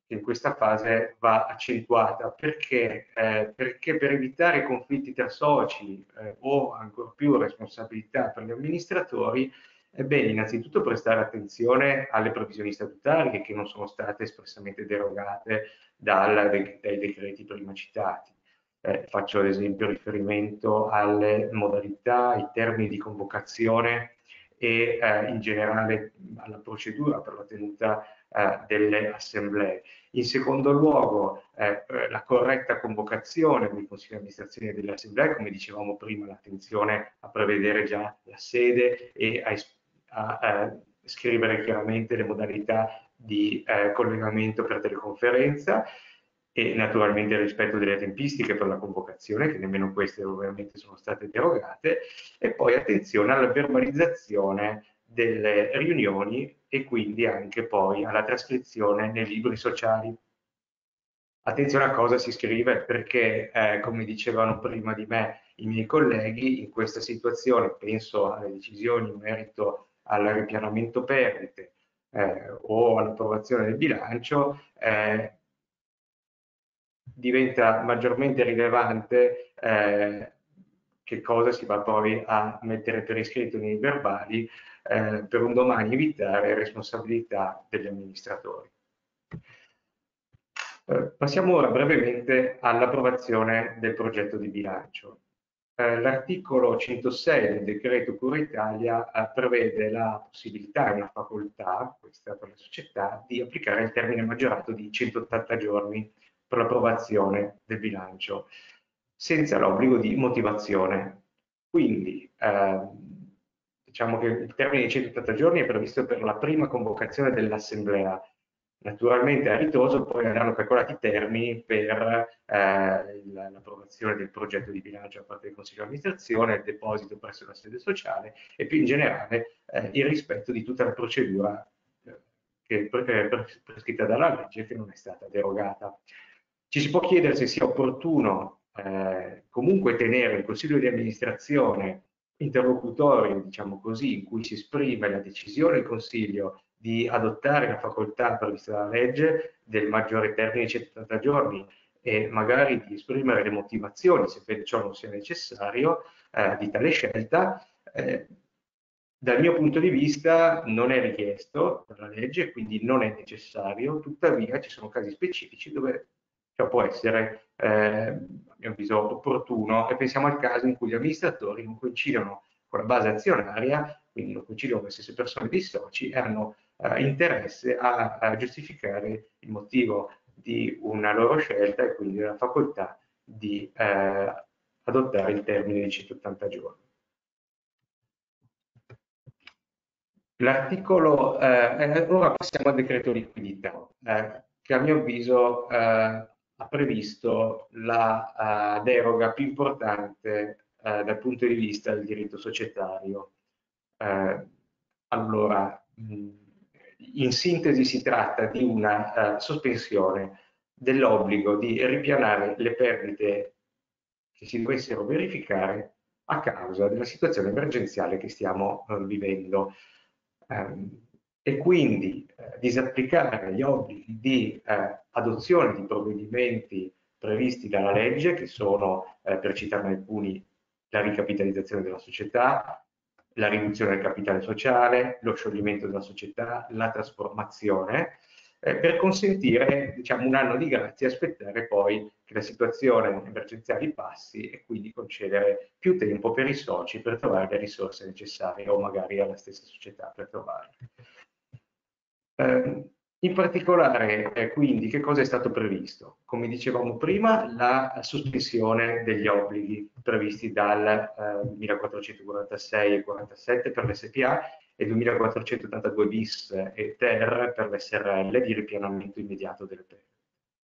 in questa fase va accentuata. Perché? Perché per evitare conflitti tra soci o ancora più responsabilità per gli amministratori, è bene innanzitutto prestare attenzione alle previsioni statutarie che non sono state espressamente derogate dai decreti prima citati. Faccio ad esempio riferimento alle modalità, ai termini di convocazione e in generale alla procedura per la tenuta delle assemblee. In secondo luogo, la corretta convocazione del Consiglio di amministrazione delle assemblee, come dicevamo prima, l'attenzione a prevedere già la sede e a scrivere chiaramente le modalità di collegamento per teleconferenza e naturalmente il rispetto delle tempistiche per la convocazione, che nemmeno queste ovviamente sono state derogate, e poi attenzione alla verbalizzazione delle riunioni e quindi anche poi alla trascrizione nei libri sociali. Attenzione a cosa si scrive, perché come dicevano prima di me i miei colleghi, in questa situazione, penso alle decisioni in merito al ripianamento perdite o all'approvazione del bilancio, diventa maggiormente rilevante che cosa si va poi a mettere per iscritto nei verbali per un domani evitare responsabilità degli amministratori. Passiamo ora brevemente all'approvazione del progetto di bilancio. L'articolo 106 del decreto Cura Italia prevede la possibilità e una facoltà, questa per le società, di applicare il termine maggiorato di 180 giorni per l'approvazione del bilancio, senza l'obbligo di motivazione. Quindi diciamo che il termine di 180 giorni è previsto per la prima convocazione dell'assemblea. Naturalmente a ritroso poi andranno calcolati i termini per l'approvazione del progetto di bilancio da parte del Consiglio di amministrazione, il deposito presso la sede sociale e più in generale il rispetto di tutta la procedura che è prescritta dalla legge, che non è stata derogata. Ci si può chiedere se sia opportuno comunque tenere il Consiglio di amministrazione interlocutorio, diciamo così, in cui si esprime la decisione del Consiglio di adottare la facoltà prevista dalla legge del maggiore termine di 180 giorni e magari di esprimere le motivazioni, se per ciò non sia necessario, di tale scelta. Dal mio punto di vista non è richiesto dalla legge, quindi non è necessario, tuttavia ci sono casi specifici dove può essere a mio avviso opportuno, e pensiamo al caso in cui gli amministratori non coincidono con la base azionaria, quindi non coincidono con le stesse persone dei soci e hanno interesse a giustificare il motivo di una loro scelta e quindi la facoltà di adottare il termine di 180 giorni. L'articolo, ora passiamo al decreto liquidità, che a mio avviso ha previsto la deroga più importante dal punto di vista del diritto societario. Allora, in sintesi si tratta di una sospensione dell'obbligo di ripianare le perdite che si dovessero verificare a causa della situazione emergenziale che stiamo vivendo. E quindi disapplicare gli obblighi di adozione di provvedimenti previsti dalla legge, che sono, per citarne alcuni, la ricapitalizzazione della società, la riduzione del capitale sociale, lo scioglimento della società, la trasformazione, per consentire, diciamo, un anno di grazia e aspettare poi che la situazione emergenziale passi e quindi concedere più tempo per i soci per trovare le risorse necessarie o magari alla stessa società per trovarle. In particolare, quindi, che cosa è stato previsto? Come dicevamo prima, la sospensione degli obblighi previsti dal 1446 e 47 per l'SPA e 2482 bis e ter per l'SRL di ripianamento immediato delle perdite.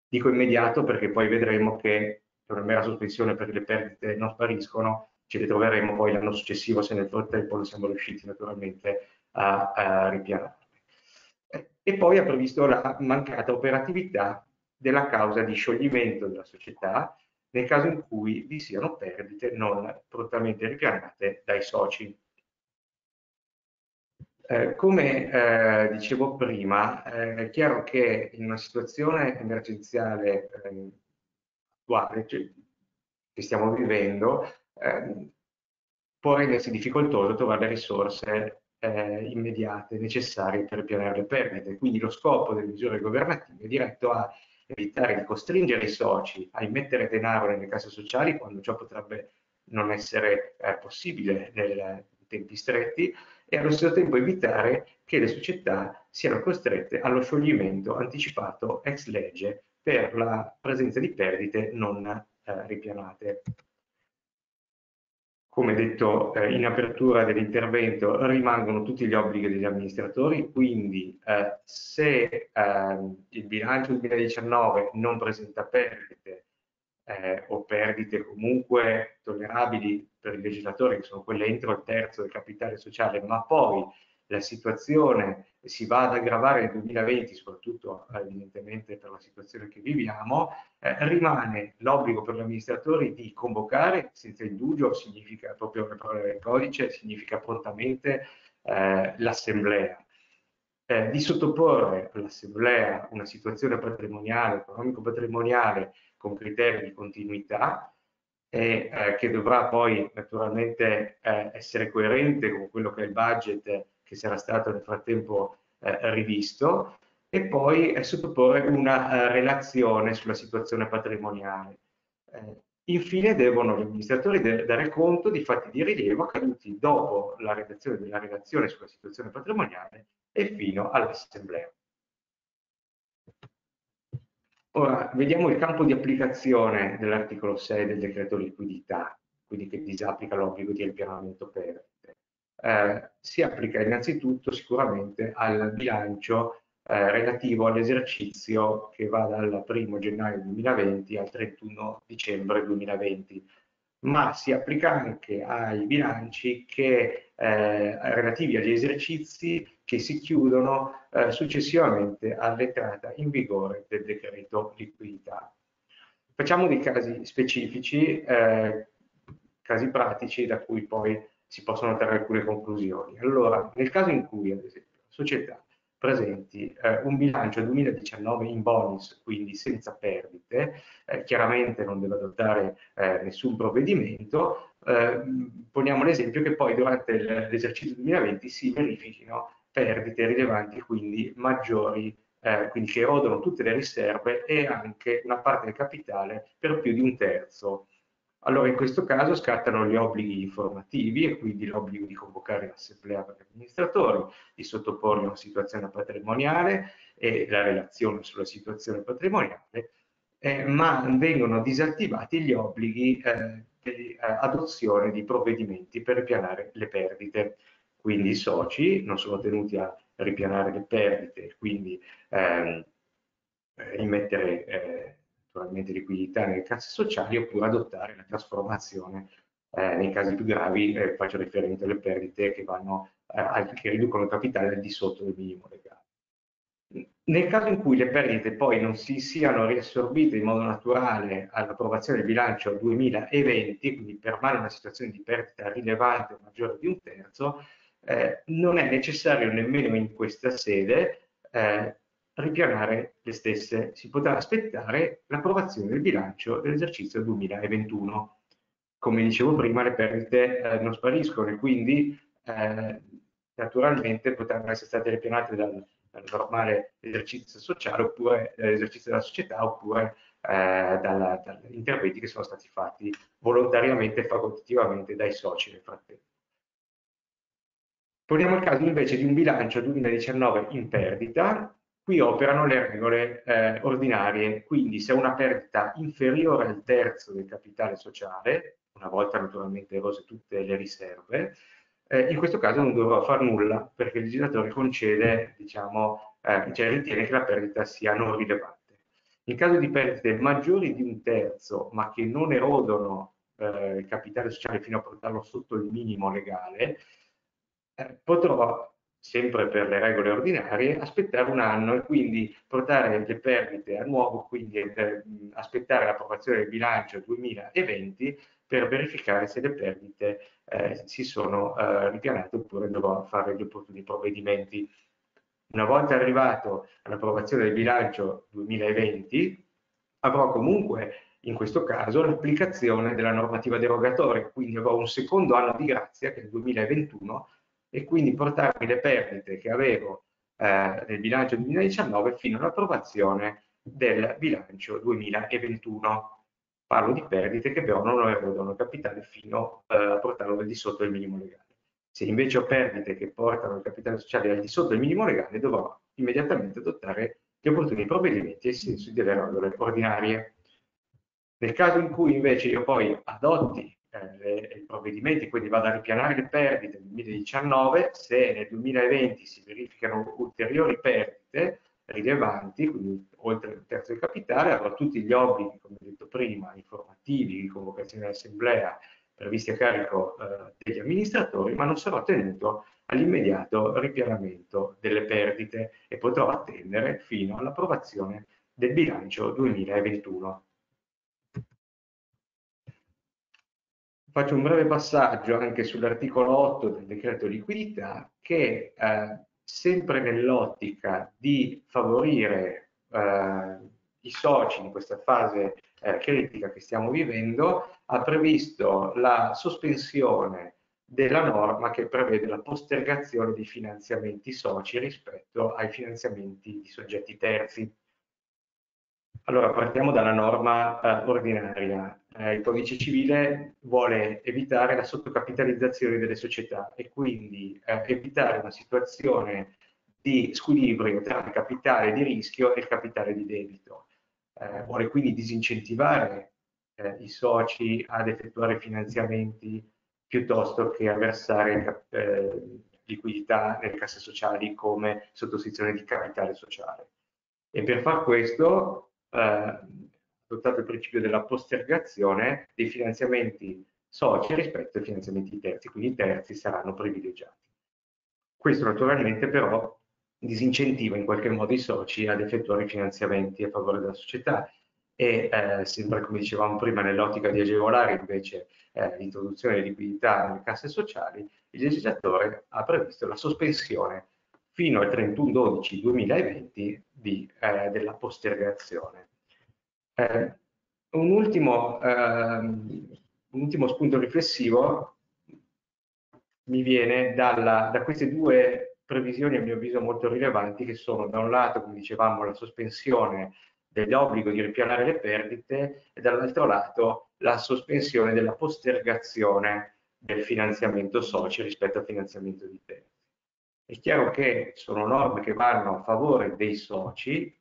Dico immediato perché poi vedremo che per una mera sospensione, perché le perdite non spariscono, ci ritroveremo poi l'anno successivo se nel frattempo non siamo riusciti naturalmente a ripianare. E poi ha previsto la mancata operatività della causa di scioglimento della società nel caso in cui vi siano perdite non prontamente ripianate dai soci. Come dicevo prima, è chiaro che in una situazione emergenziale attuale, cioè, che stiamo vivendo, può rendersi difficoltoso trovare le risorse immediate necessarie per ripianare le perdite. Quindi lo scopo delle misure governative è diretto a evitare di costringere i soci a immettere denaro nelle casse sociali quando ciò potrebbe non essere possibile nel tempi stretti e allo stesso tempo evitare che le società siano costrette allo scioglimento anticipato ex legge per la presenza di perdite non ripianate. Come detto in apertura dell'intervento, rimangono tutti gli obblighi degli amministratori, quindi se il bilancio 2019 non presenta perdite o perdite comunque tollerabili per il legislatore, che sono quelle entro il terzo del capitale sociale, ma poi la situazione si va ad aggravare nel 2020, soprattutto evidentemente per la situazione che viviamo, rimane l'obbligo per gli amministratori di convocare senza indugio, significa proprio le parole del codice, significa prontamente l'assemblea, di sottoporre all'assemblea una situazione patrimoniale, economico-patrimoniale con criteri di continuità, e che dovrà poi naturalmente essere coerente con quello che è il budget che sarà stato nel frattempo rivisto, e poi sottoporre una relazione sulla situazione patrimoniale. Infine devono gli amministratori dare conto di fatti di rilievo accaduti dopo la redazione della relazione sulla situazione patrimoniale e fino all'assemblea. Ora vediamo il campo di applicazione dell'articolo 6 del decreto liquidità, quindi che disapplica l'obbligo di ripianamento per. Si applica innanzitutto sicuramente al bilancio relativo all'esercizio che va dal 1 gennaio 2020 al 31 dicembre 2020, ma si applica anche ai bilanci che, relativi agli esercizi che si chiudono successivamente all'entrata in vigore del decreto liquidità. Facciamo dei casi specifici, casi pratici da cui poi si possono trarre alcune conclusioni. Allora, nel caso in cui, ad esempio, società presenti un bilancio 2019 in bonus, quindi senza perdite, chiaramente non deve adottare nessun provvedimento, poniamo l'esempio che poi durante l'esercizio 2020 si verifichino perdite rilevanti, quindi maggiori, quindi che erodono tutte le riserve e anche una parte del capitale per più di un terzo. Allora in questo caso scattano gli obblighi informativi e quindi l'obbligo di convocare l'assemblea per gli amministratori, di sottoporre una situazione patrimoniale e la relazione sulla situazione patrimoniale, ma vengono disattivati gli obblighi di adozione di provvedimenti per ripianare le perdite. Quindi i soci non sono tenuti a ripianare le perdite, quindi immettere naturalmente liquidità nelle casse sociali oppure adottare la trasformazione nei casi più gravi, faccio riferimento alle perdite che vanno che riducono il capitale al di sotto del minimo legale. Nel caso in cui le perdite poi non si siano riassorbite in modo naturale all'approvazione del bilancio 2020, quindi permane una situazione di perdita rilevante o maggiore di un terzo, non è necessario nemmeno in questa sede ripianare le stesse, si potrà aspettare l'approvazione del bilancio dell'esercizio 2021. Come dicevo prima, le perdite non spariscono e quindi naturalmente potranno essere state ripianate dal normale esercizio sociale oppure dall'esercizio della società oppure da interventi che sono stati fatti volontariamente e facoltativamente dai soci nel frattempo. Poniamo il caso invece di un bilancio 2019 in perdita. Qui operano le regole ordinarie, quindi se una perdita inferiore al terzo del capitale sociale, una volta naturalmente erose tutte le riserve, in questo caso non dovrò far nulla perché il legislatore concede, diciamo, cioè ritiene che la perdita sia non rilevante. In caso di perdite maggiori di un terzo ma che non erodono il capitale sociale fino a portarlo sotto il minimo legale, potrò, sempre per le regole ordinarie, aspettare un anno e quindi portare le perdite a nuovo, quindi aspettare l'approvazione del bilancio 2020 per verificare se le perdite si sono ripianate oppure dovrò fare gli opportuni provvedimenti. Una volta arrivato all'approvazione del bilancio 2020, avrò comunque in questo caso l'applicazione della normativa derogatoria, quindi avrò un secondo anno di grazia che è il 2021, e quindi portarmi le perdite che avevo nel bilancio 2019 fino all'approvazione del bilancio 2021. Parlo di perdite che però non erodono il capitale fino a portarlo al di sotto del minimo legale. Se invece ho perdite che portano il capitale sociale al di sotto del minimo legale, dovrò immediatamente adottare gli opportuni provvedimenti ai sensi delle regole ordinarie. Nel caso in cui invece io poi adotti i provvedimenti, quindi vado a ripianare le perdite del 2019, se nel 2020 si verificano ulteriori perdite rilevanti, quindi oltre il terzo del capitale, avrò tutti gli obblighi, come detto prima, informativi, di convocazione all'assemblea, previsti a carico degli amministratori, ma non sarò tenuto all'immediato ripianamento delle perdite e potrò attendere fino all'approvazione del bilancio 2021. Faccio un breve passaggio anche sull'articolo 8 del decreto liquidità che, sempre nell'ottica di favorire i soci in questa fase critica che stiamo vivendo, ha previsto la sospensione della norma che prevede la postergazione dei finanziamenti soci rispetto ai finanziamenti di soggetti terzi. Allora, partiamo dalla norma ordinaria. Il codice civile vuole evitare la sottocapitalizzazione delle società e quindi evitare una situazione di squilibrio tra il capitale di rischio e il capitale di debito. Vuole quindi disincentivare i soci ad effettuare finanziamenti piuttosto che a versare liquidità nelle casse sociali come sottoscrizione di capitale sociale. E per far questo adottato il principio della postergazione dei finanziamenti soci rispetto ai finanziamenti terzi, quindi i terzi saranno privilegiati. Questo naturalmente però disincentiva in qualche modo i soci ad effettuare i finanziamenti a favore della società e sempre come dicevamo prima nell'ottica di agevolare invece l'introduzione di liquidità nelle casse sociali, il legislatore ha previsto la sospensione fino al 31/12/2020 della postergazione. Un ultimo spunto riflessivo mi viene da queste due previsioni a mio avviso molto rilevanti che sono da un lato, come dicevamo, la sospensione dell'obbligo di ripianare le perdite e dall'altro lato la sospensione della postergazione del finanziamento soci rispetto al finanziamento di terzi. È chiaro che sono norme che vanno a favore dei soci,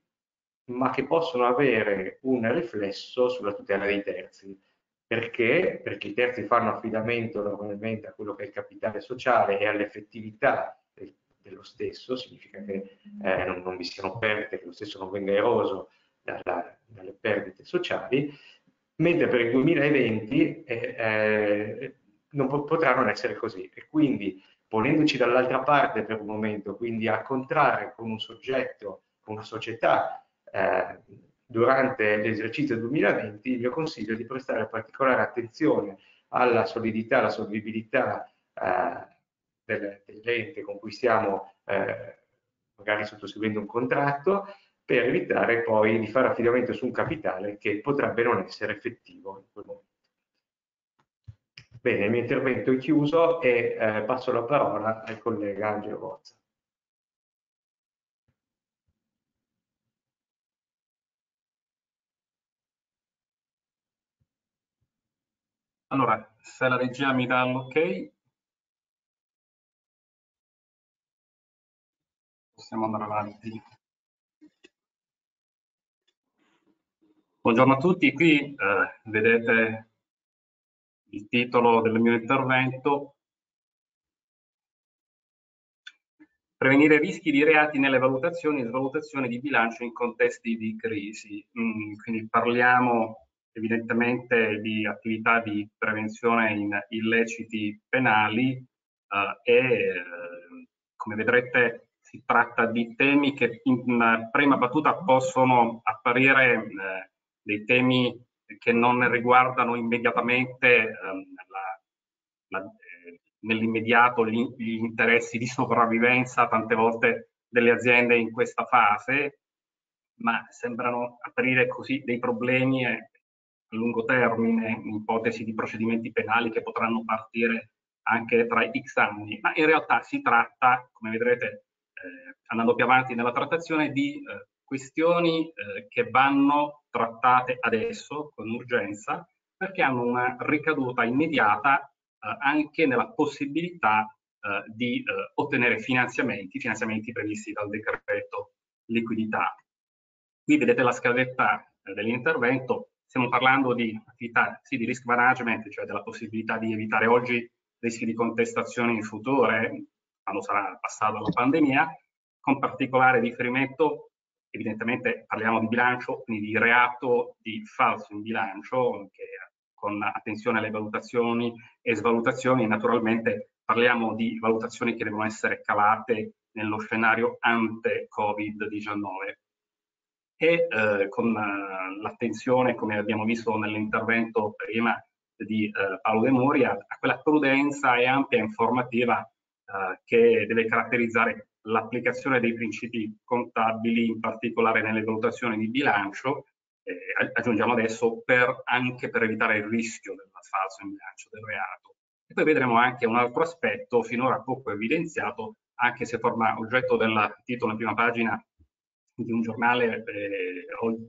ma che possono avere un riflesso sulla tutela dei terzi. Perché? Perché i terzi fanno affidamento normalmente a quello che è il capitale sociale e all'effettività dello stesso, significa che non vi siano perdite, che lo stesso non venga eroso dalle perdite sociali, mentre per il 2020 non potranno essere così. E quindi, ponendoci dall'altra parte per un momento, quindi a contrarre con un soggetto, con una società durante l'esercizio 2020, il mio consiglio è di prestare particolare attenzione alla solidità, alla solvibilità dell'ente con cui stiamo magari sottoscrivendo un contratto, per evitare poi di fare affidamento su un capitale che potrebbe non essere effettivo in quel momento. Bene, il mio intervento è chiuso e passo la parola al collega Angelo Vozza. Allora, se la regia mi dà l'ok, possiamo andare avanti. Buongiorno a tutti, qui vedete il titolo del mio intervento. Prevenire rischi di reati nelle valutazioni e svalutazioni di bilancio in contesti di crisi. Quindi parliamo evidentemente di attività di prevenzione in illeciti penali come vedrete si tratta di temi che in prima battuta possono apparire dei temi che non riguardano immediatamente nell'immediato gli interessi di sopravvivenza tante volte delle aziende in questa fase, ma sembrano apparire così dei problemi a lungo termine, in ipotesi di procedimenti penali che potranno partire anche tra X anni, ma in realtà si tratta, come vedrete andando più avanti nella trattazione, di questioni che vanno trattate adesso con urgenza perché hanno una ricaduta immediata anche nella possibilità di ottenere finanziamenti previsti dal decreto liquidità. Qui vedete la scaletta dell'intervento. Stiamo parlando di attività di risk management, cioè della possibilità di evitare oggi rischi di contestazione in futuro, quando sarà passata la pandemia, con particolare riferimento, evidentemente parliamo di bilancio, quindi di reato di falso in bilancio, che con attenzione alle valutazioni e svalutazioni, naturalmente parliamo di valutazioni che devono essere calate nello scenario ante Covid-19. E con l'attenzione, come abbiamo visto nell'intervento prima di Paolo De Mori, a quella prudenza e ampia informativa che deve caratterizzare l'applicazione dei principi contabili, in particolare nelle valutazioni di bilancio, aggiungiamo adesso anche per evitare il rischio del falso in bilancio, del reato. E poi vedremo anche un altro aspetto finora poco evidenziato, anche se forma oggetto del titolo in prima pagina di un giornale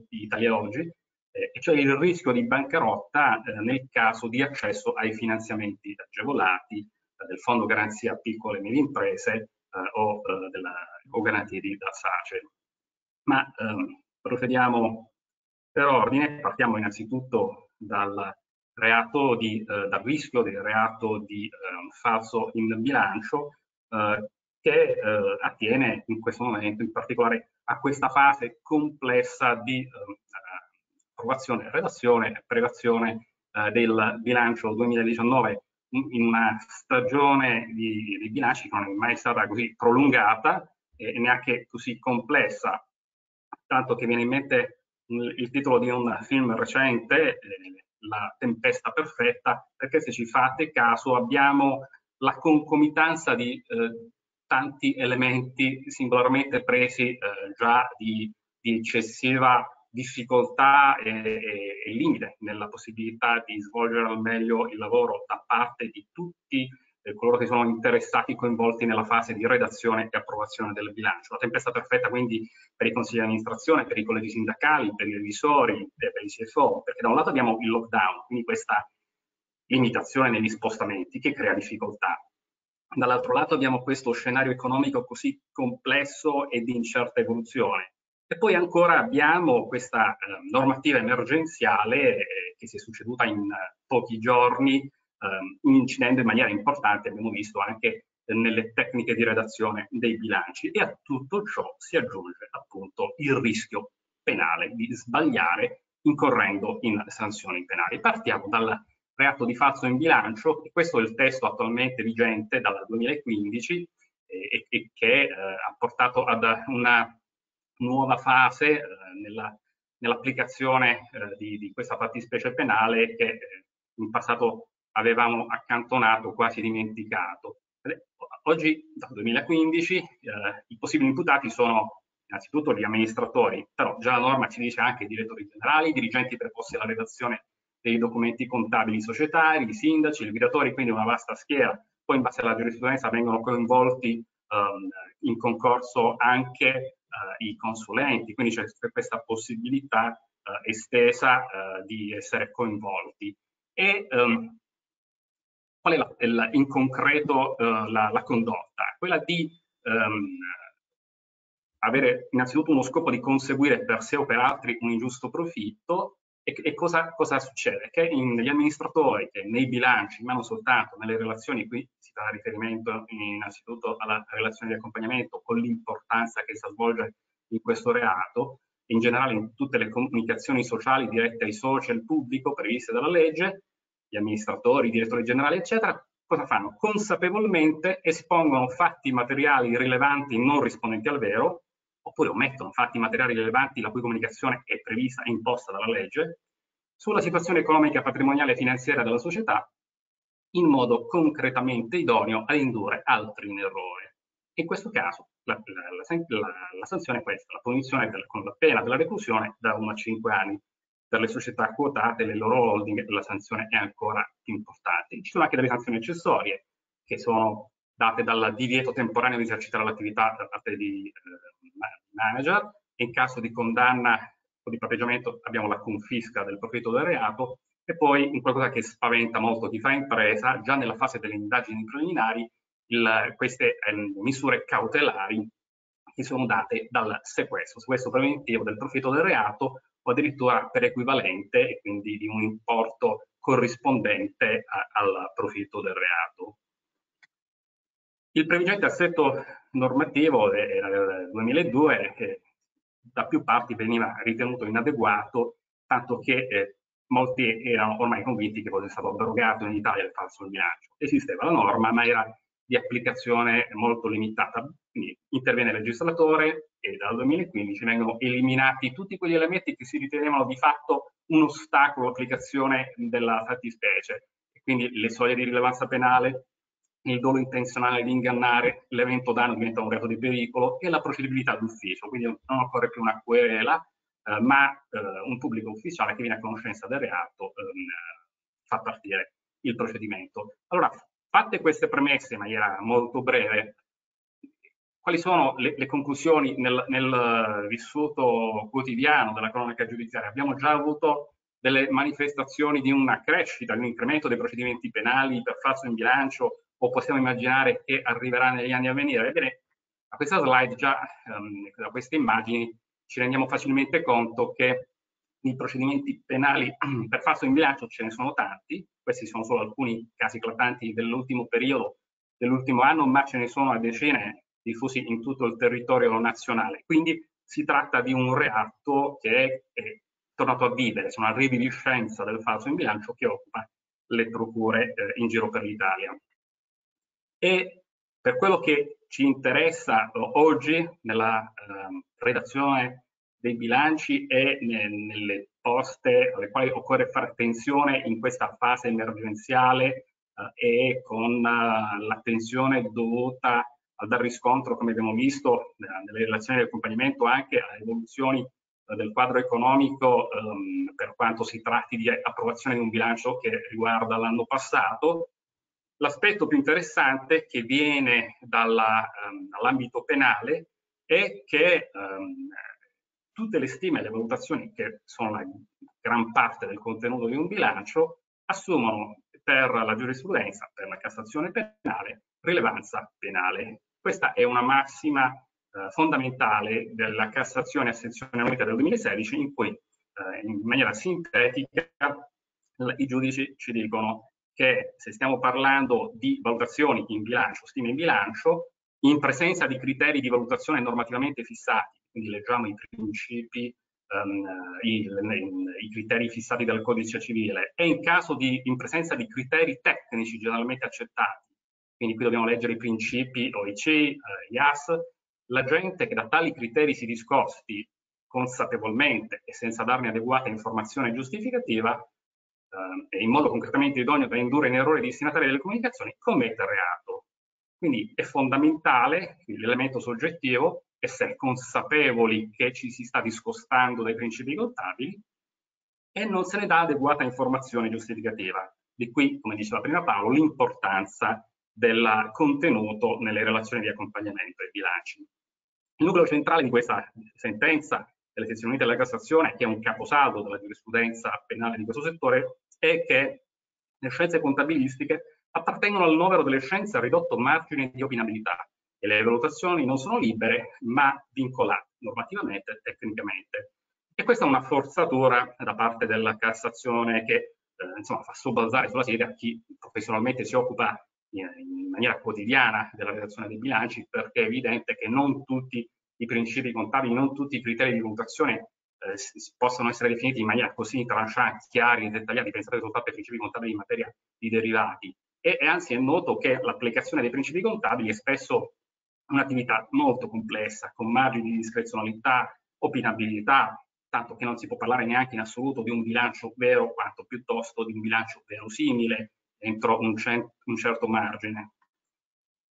di Italia Oggi, e cioè il rischio di bancarotta nel caso di accesso ai finanziamenti agevolati del Fondo Garanzia Piccole e Medie Imprese o garanzie da SACE. Ma procediamo per ordine, partiamo innanzitutto dal rischio del reato di falso in bilancio, che attiene in questo momento in particolare a questa fase complessa di approvazione, redazione e pregazione del bilancio 2019, in una stagione di bilanci che non è mai stata così prolungata e neanche così complessa, tanto che viene in mente il titolo di un film recente, La tempesta perfetta, perché se ci fate caso abbiamo la concomitanza di tanti elementi singolarmente presi già di eccessiva difficoltà e limite nella possibilità di svolgere al meglio il lavoro da parte di tutti coloro che sono interessati, coinvolti nella fase di redazione e approvazione del bilancio. La tempesta perfetta quindi per i consigli di amministrazione, per i collegi sindacali, per i revisori, per i CFO, perché da un lato abbiamo il lockdown, quindi questa limitazione negli spostamenti che crea difficoltà. Dall'altro lato abbiamo questo scenario economico così complesso e di incerta evoluzione. E poi ancora abbiamo questa normativa emergenziale che si è succeduta in pochi giorni, incidendo in maniera importante, abbiamo visto, anche nelle tecniche di redazione dei bilanci. E a tutto ciò si aggiunge appunto il rischio penale di sbagliare incorrendo in sanzioni penali. Partiamo dal reato di falso in bilancio, e questo è il testo attualmente vigente dal 2015 e che ha portato ad una nuova fase nell'applicazione di questa fattispecie penale che in passato avevamo accantonato, quasi dimenticato. Oggi, dal 2015, i possibili imputati sono innanzitutto gli amministratori, però già la norma ci dice anche i direttori generali, i dirigenti preposti alla redazione dei documenti contabili societari, i sindaci, i liquidatori, quindi una vasta schiera. Poi in base alla giurisprudenza vengono coinvolti in concorso anche i consulenti, quindi c'è questa possibilità estesa di essere coinvolti. E qual è in concreto la condotta? Quella di avere innanzitutto uno scopo di conseguire per sé o per altri un ingiusto profitto. E cosa succede? Che negli amministratori, che nei bilanci, ma non soltanto, nelle relazioni, qui si fa riferimento innanzitutto alla relazione di accompagnamento, con l'importanza che si svolge in questo reato, in generale in tutte le comunicazioni sociali dirette ai soci e al pubblico previste dalla legge, gli amministratori, i direttori generali, eccetera, cosa fanno? Consapevolmente espongono fatti materiali rilevanti non rispondenti al vero, oppure omettono fatti materiali rilevanti la cui comunicazione è prevista e imposta dalla legge, sulla situazione economica, patrimoniale e finanziaria della società, in modo concretamente idoneo ad indurre altri in errore. In questo caso la sanzione è questa, la punizione con la pena della reclusione da 1 a 5 anni. Per le società quotate, le loro holding, la sanzione è ancora più importante. Ci sono anche delle sanzioni accessorie, che sono date dal divieto temporaneo di esercitare l'attività da parte di manager, e in caso di condanna o di patteggiamento abbiamo la confisca del profitto del reato, e poi in qualcosa che spaventa molto chi fa impresa, già nella fase delle indagini preliminari queste misure cautelari che sono date dal sequestro preventivo del profitto del reato o addirittura per equivalente e quindi di un importo corrispondente al profitto del reato. Il previgente assetto normativo del 2002 da più parti veniva ritenuto inadeguato, tanto che molti erano ormai convinti che fosse stato abrogato in Italia il falso in bilancio. Esisteva la norma, ma era di applicazione molto limitata. Quindi interviene il legislatore e dal 2015 vengono eliminati tutti quegli elementi che si ritenevano di fatto un ostacolo all'applicazione della fattispecie, quindi le soglie di rilevanza penale, il dolo intenzionale di ingannare, l'evento danno diventa un reato di pericolo e la procedibilità d'ufficio, quindi non occorre più una querela, un pubblico ufficiale che viene a conoscenza del reato fa partire il procedimento. Allora, fatte queste premesse in maniera molto breve, quali sono le conclusioni nel vissuto quotidiano della cronaca giudiziaria? Abbiamo già avuto delle manifestazioni di una crescita, di un incremento dei procedimenti penali per falso in bilancio, o possiamo immaginare che arriverà negli anni a venire? Ebbene, a questa slide, già da queste immagini, ci rendiamo facilmente conto che i procedimenti penali per falso in bilancio ce ne sono tanti. Questi sono solo alcuni casi eclatanti dell'ultimo periodo, dell'ultimo anno, ma ce ne sono a decine diffusi in tutto il territorio nazionale. Quindi si tratta di un reato che è tornato a vivere, sono una riviviscenza del falso in bilancio che occupa le procure in giro per l'Italia. E per quello che ci interessa oggi nella redazione dei bilanci e nelle poste alle quali occorre fare attenzione in questa fase emergenziale e con l'attenzione dovuta al dar riscontro, come abbiamo visto, nelle relazioni di accompagnamento anche alle evoluzioni del quadro economico per quanto si tratti di approvazione di un bilancio che riguarda l'anno passato. L'aspetto più interessante che viene dall'ambito penale è che tutte le stime e le valutazioni, che sono la gran parte del contenuto di un bilancio, assumono per la giurisprudenza, per la Cassazione penale, rilevanza penale. Questa è una massima fondamentale della Cassazione a sezione unita del 2016, in cui in maniera sintetica i giudici ci dicono che se stiamo parlando di valutazioni in bilancio, stime in bilancio, in presenza di criteri di valutazione normativamente fissati, quindi leggiamo i principi, i criteri fissati dal codice civile, e in presenza di criteri tecnici generalmente accettati, quindi qui dobbiamo leggere i principi OIC, IAS, la gente che da tali criteri si discosti consapevolmente e senza darne adeguata informazione giustificativa, e in modo concretamente idoneo da indurre in errore i destinatari delle comunicazioni, commette reato. Quindi è fondamentale l'elemento soggettivo, essere consapevoli che ci si sta discostando dai principi contabili e non se ne dà adeguata informazione giustificativa. Di qui, come diceva prima Paolo, l'importanza del contenuto nelle relazioni di accompagnamento ai bilanci. Il nucleo centrale di questa sentenza delle sezioni unite della Cassazione, che è un caposaldo della giurisprudenza penale di questo settore, è che le scienze contabilistiche appartengono al novero delle scienze a ridotto margine di opinabilità e le valutazioni non sono libere ma vincolate normativamente e tecnicamente. E questa è una forzatura da parte della Cassazione che insomma, fa sobbalzare sulla sedia chi professionalmente si occupa in maniera quotidiana della redazione dei bilanci, perché è evidente che non tutti i principi contabili, non tutti i criteri di valutazione possono essere definiti in maniera così tranchant, chiari e dettagliati. Pensate soltanto ai principi contabili in materia di derivati. E anzi è noto che l'applicazione dei principi contabili è spesso un'attività molto complessa, con margini di discrezionalità, opinabilità, tanto che non si può parlare neanche in assoluto di un bilancio vero, quanto piuttosto di un bilancio verosimile entro un certo margine.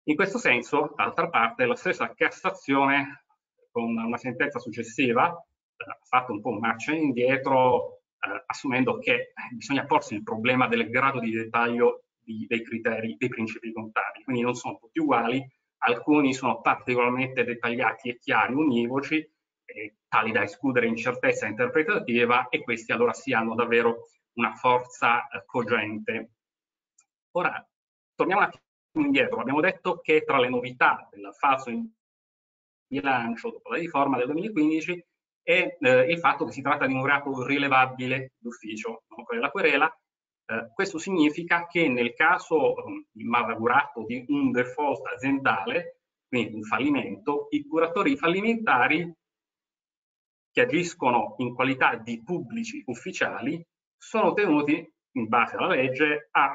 In questo senso, d'altra parte, la stessa Cassazione con una sentenza successiva ha fatto un po' un marcia indietro, assumendo che bisogna porsi il problema del grado di dettaglio dei criteri, dei principi contabili. Quindi non sono tutti uguali, alcuni sono particolarmente dettagliati e chiari, univoci, tali da escludere incertezza interpretativa, e questi allora sì hanno davvero una forza cogente. Ora, torniamo un attimo indietro. Abbiamo detto che tra le novità del falso in bilancio dopo la riforma del 2015 è il fatto che si tratta di un reato rilevabile d'ufficio, no? Quella querela. Questo significa che nel caso malaugurato di un default aziendale, quindi un fallimento, i curatori fallimentari che agiscono in qualità di pubblici ufficiali sono tenuti, in base alla legge, a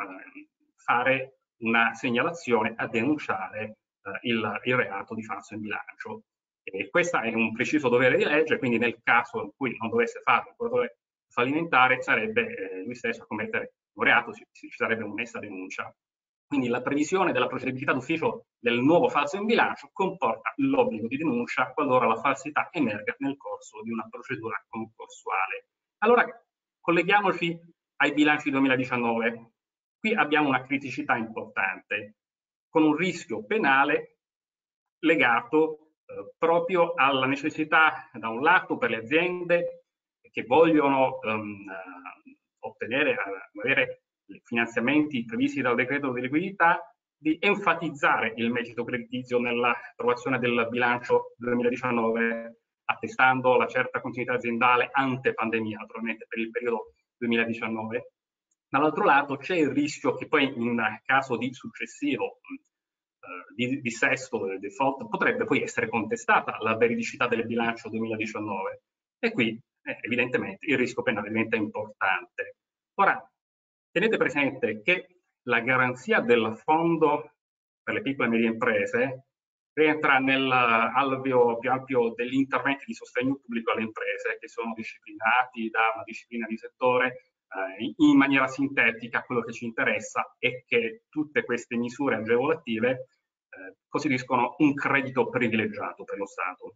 fare una segnalazione, a denunciare il reato di falso in bilancio. E questo è un preciso dovere di legge, quindi nel caso in cui non dovesse farlo il curatore fallimentare sarebbe lui stesso a commettere un reato, ci sarebbe un'onesta denuncia. Quindi la previsione della procedibilità d'ufficio del nuovo falso in bilancio comporta l'obbligo di denuncia qualora la falsità emerga nel corso di una procedura concorsuale. Allora colleghiamoci ai bilanci 2019. Qui abbiamo una criticità importante, con un rischio penale legato proprio alla necessità, da un lato, per le aziende che vogliono ottenere, avere i finanziamenti previsti dal decreto di liquidità, di enfatizzare il merito creditizio nell'approvazione del bilancio 2019, attestando la certa continuità aziendale ante pandemia, naturalmente per il periodo 2019. Dall'altro lato c'è il rischio che poi in caso di successivo dissesto del default potrebbe poi essere contestata la veridicità del bilancio 2019 e qui evidentemente il rischio penale diventa importante. Ora tenete presente che la garanzia del fondo per le piccole e medie imprese rientra nell'alveo più ampio degli interventi di sostegno pubblico alle imprese che sono disciplinati da una disciplina di settore. In maniera sintetica quello che ci interessa è che tutte queste misure agevolative costituiscono un credito privilegiato per lo Stato.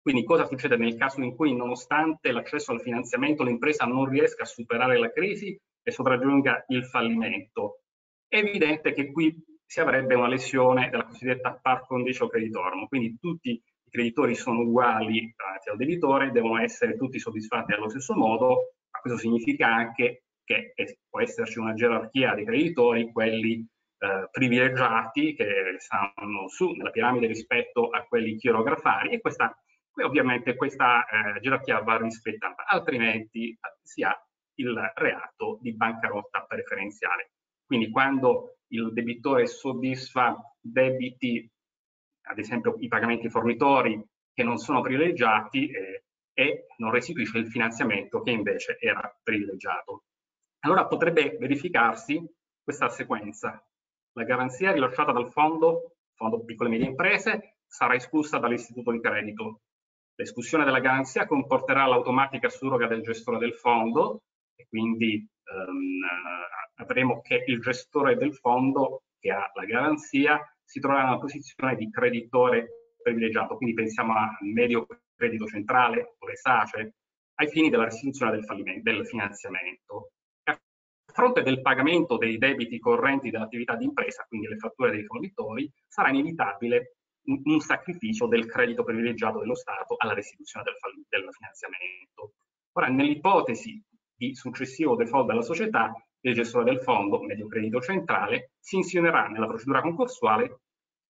Quindi cosa succede nel caso in cui, nonostante l'accesso al finanziamento, l'impresa non riesca a superare la crisi e sopraggiunga il fallimento? È evidente che qui si avrebbe una lesione della cosiddetta par condicio creditorum, quindi tutti i creditori sono uguali davanti al debitore, devono essere tutti soddisfatti allo stesso modo. Questo significa anche che può esserci una gerarchia dei creditori, quelli privilegiati che stanno su nella piramide rispetto a quelli chirografari, e ovviamente questa gerarchia va rispettata, altrimenti si ha il reato di bancarotta preferenziale. Quindi quando il debitore soddisfa debiti, ad esempio i pagamenti ai fornitori, che non sono privilegiati, e non restituisce il finanziamento che invece era privilegiato. Allora potrebbe verificarsi questa sequenza. La garanzia rilasciata dal fondo piccole e medie imprese, sarà esclusa dall'istituto di credito. L'esclusione della garanzia comporterà l'automatica surroga del gestore del fondo e quindi avremo che il gestore del fondo che ha la garanzia si troverà in una posizione di creditore privilegiato, quindi pensiamo a Medio Credito Centrale o le SACE, ai fini della restituzione del finanziamento. A fronte del pagamento dei debiti correnti dell'attività di impresa, quindi le fatture dei fornitori, sarà inevitabile un sacrificio del credito privilegiato dello Stato alla restituzione del finanziamento. Ora, nell'ipotesi di successivo default della società, il gestore del fondo, Medio Credito Centrale, si insinuerà nella procedura concorsuale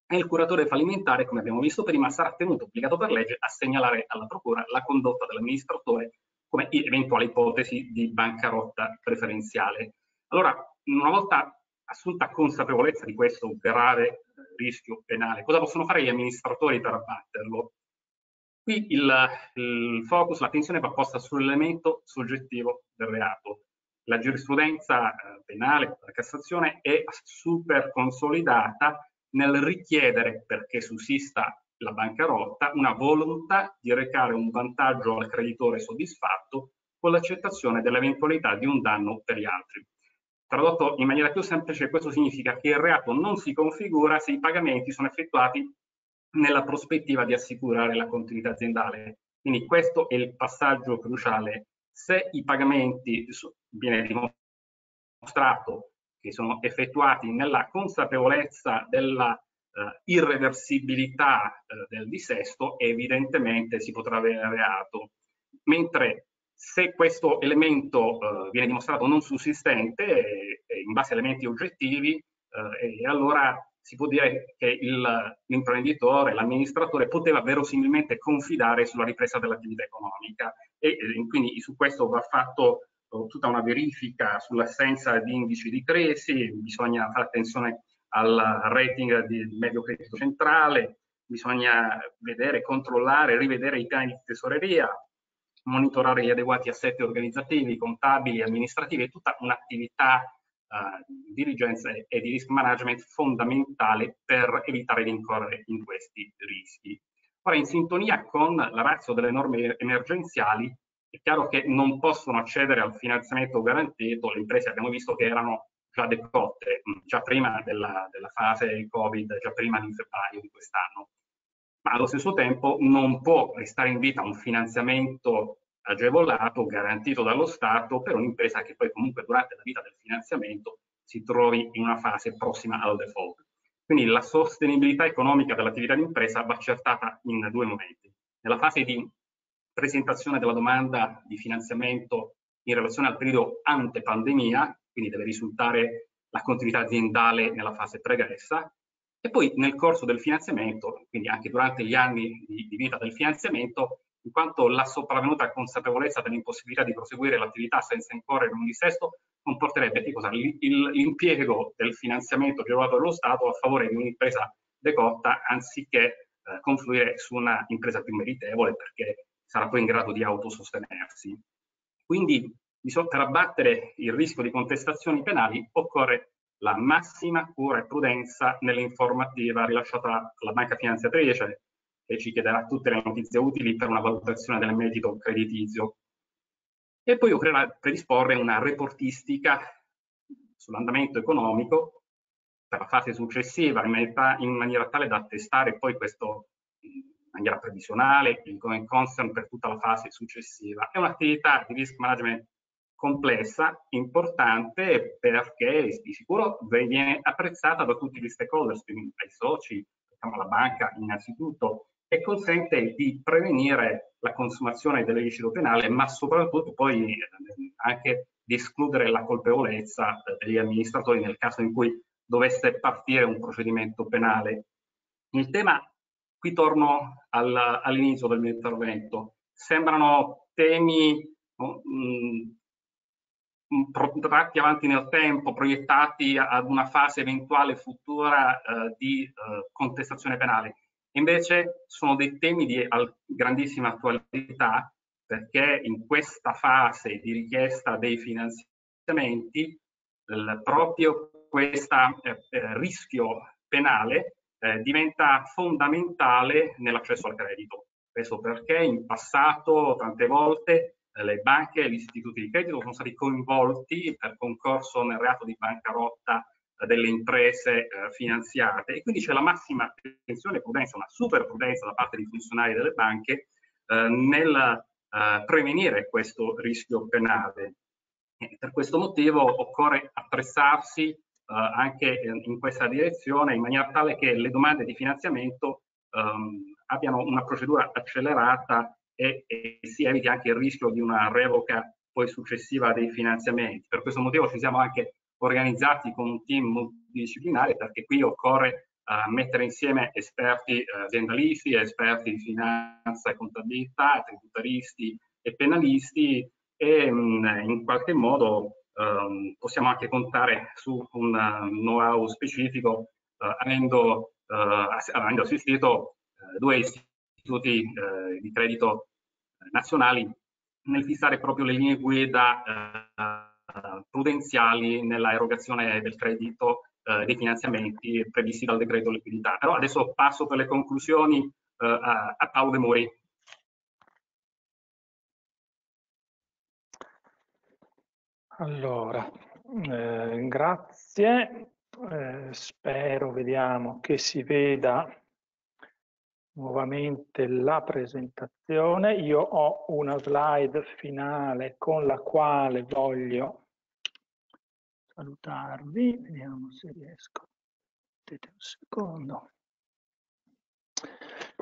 e il curatore fallimentare, come abbiamo visto prima, sarà tenuto obbligato per legge a segnalare alla procura la condotta dell'amministratore come eventuale ipotesi di bancarotta preferenziale. Allora, una volta assunta consapevolezza di questo grave rischio penale, cosa possono fare gli amministratori per abbatterlo? Qui il focus, l'attenzione va posta sull'elemento soggettivo del reato. La giurisprudenza penale, la Cassazione, è super consolidata nel richiedere, perché sussista la bancarotta, una volontà di recare un vantaggio al creditore soddisfatto con l'accettazione dell'eventualità di un danno per gli altri. Tradotto in maniera più semplice, questo significa che il reato non si configura se i pagamenti sono effettuati nella prospettiva di assicurare la continuità aziendale. Quindi questo è il passaggio cruciale. Se i pagamenti, viene dimostrato, che sono effettuati nella consapevolezza della irreversibilità del dissesto, evidentemente si potrà avere reato. Mentre se questo elemento viene dimostrato non sussistente, in base a elementi oggettivi, e allora si può dire che l'imprenditore, l'amministratore poteva verosimilmente confidare sulla ripresa dell'attività economica e quindi su questo va fatto tutta una verifica sull'assenza di indici di crisi, bisogna fare attenzione al rating di Medio Credito Centrale, bisogna vedere, controllare, rivedere i piani di tesoreria, monitorare gli adeguati assetti organizzativi, contabili, amministrativi, è tutta un'attività di dirigenza e di risk management fondamentale per evitare di incorrere in questi rischi. Ora, in sintonia con la ratio delle norme emergenziali, è chiaro che non possono accedere al finanziamento garantito le imprese, abbiamo visto che erano già decotte, già prima della fase Covid, già prima di febbraio di quest'anno, ma allo stesso tempo non può restare in vita un finanziamento agevolato, garantito dallo Stato per un'impresa che poi comunque durante la vita del finanziamento si trovi in una fase prossima al default. Quindi la sostenibilità economica dell'attività d'impresa va accertata in due momenti. Nella fase di presentazione della domanda di finanziamento in relazione al periodo ante pandemia, quindi deve risultare la continuità aziendale nella fase pregressa, e poi nel corso del finanziamento, quindi anche durante gli anni di vita del finanziamento, in quanto la sopravvenuta consapevolezza dell'impossibilità di proseguire l'attività senza incorrere in un dissesto comporterebbe l'impiego del finanziamento agevolato dallo Stato a favore di un'impresa decotta anziché confluire su una impresa più meritevole, perché sarà poi in grado di autosostenersi. Quindi, per abbattere il rischio di contestazioni penali occorre la massima cura e prudenza nell'informativa rilasciata alla banca finanziatrice, che ci chiederà tutte le notizie utili per una valutazione del merito creditizio. E poi occorrerà predisporre una reportistica sull'andamento economico per la fase successiva, in maniera tale da attestare poi questo in maniera previsionale, il going concern per tutta la fase successiva. È un'attività di risk management complessa, importante, perché di sicuro viene apprezzata da tutti gli stakeholders, quindi dai soci, diciamo la banca innanzitutto, e consente di prevenire la consumazione dell'illecito penale, ma soprattutto poi anche di escludere la colpevolezza degli amministratori nel caso in cui dovesse partire un procedimento penale. Il tema, qui torno all'inizio del mio intervento, sembrano temi tratti avanti nel tempo, proiettati ad una fase eventuale futura di contestazione penale. Invece sono dei temi di grandissima attualità, perché in questa fase di richiesta dei finanziamenti proprio questo rischio penale diventa fondamentale nell'accesso al credito. Questo perché in passato tante volte le banche e gli istituti di credito sono stati coinvolti per concorso nel reato di bancarotta delle imprese finanziate, e quindi c'è la massima attenzione e prudenza, una super prudenza da parte dei funzionari delle banche nel prevenire questo rischio penale. E per questo motivo occorre attrezzarsi anche in questa direzione, in maniera tale che le domande di finanziamento abbiano una procedura accelerata e si eviti anche il rischio di una revoca poi successiva dei finanziamenti. Per questo motivo ci siamo anche organizzati con un team multidisciplinare, perché qui occorre mettere insieme esperti aziendalisti, esperti di finanza e contabilità, tributaristi e penalisti, e in qualche modo possiamo anche contare su un know-how specifico, avendo assistito due istituti di credito nazionali nel fissare proprio le linee guida prudenziali nella erogazione del credito, dei finanziamenti previsti dal decreto liquidità. Però adesso passo per le conclusioni a Paolo De Mori. Allora, grazie, spero, vediamo che si veda nuovamente la presentazione. Io ho una slide finale con la quale voglio salutarvi, vediamo se riesco, mettete un secondo.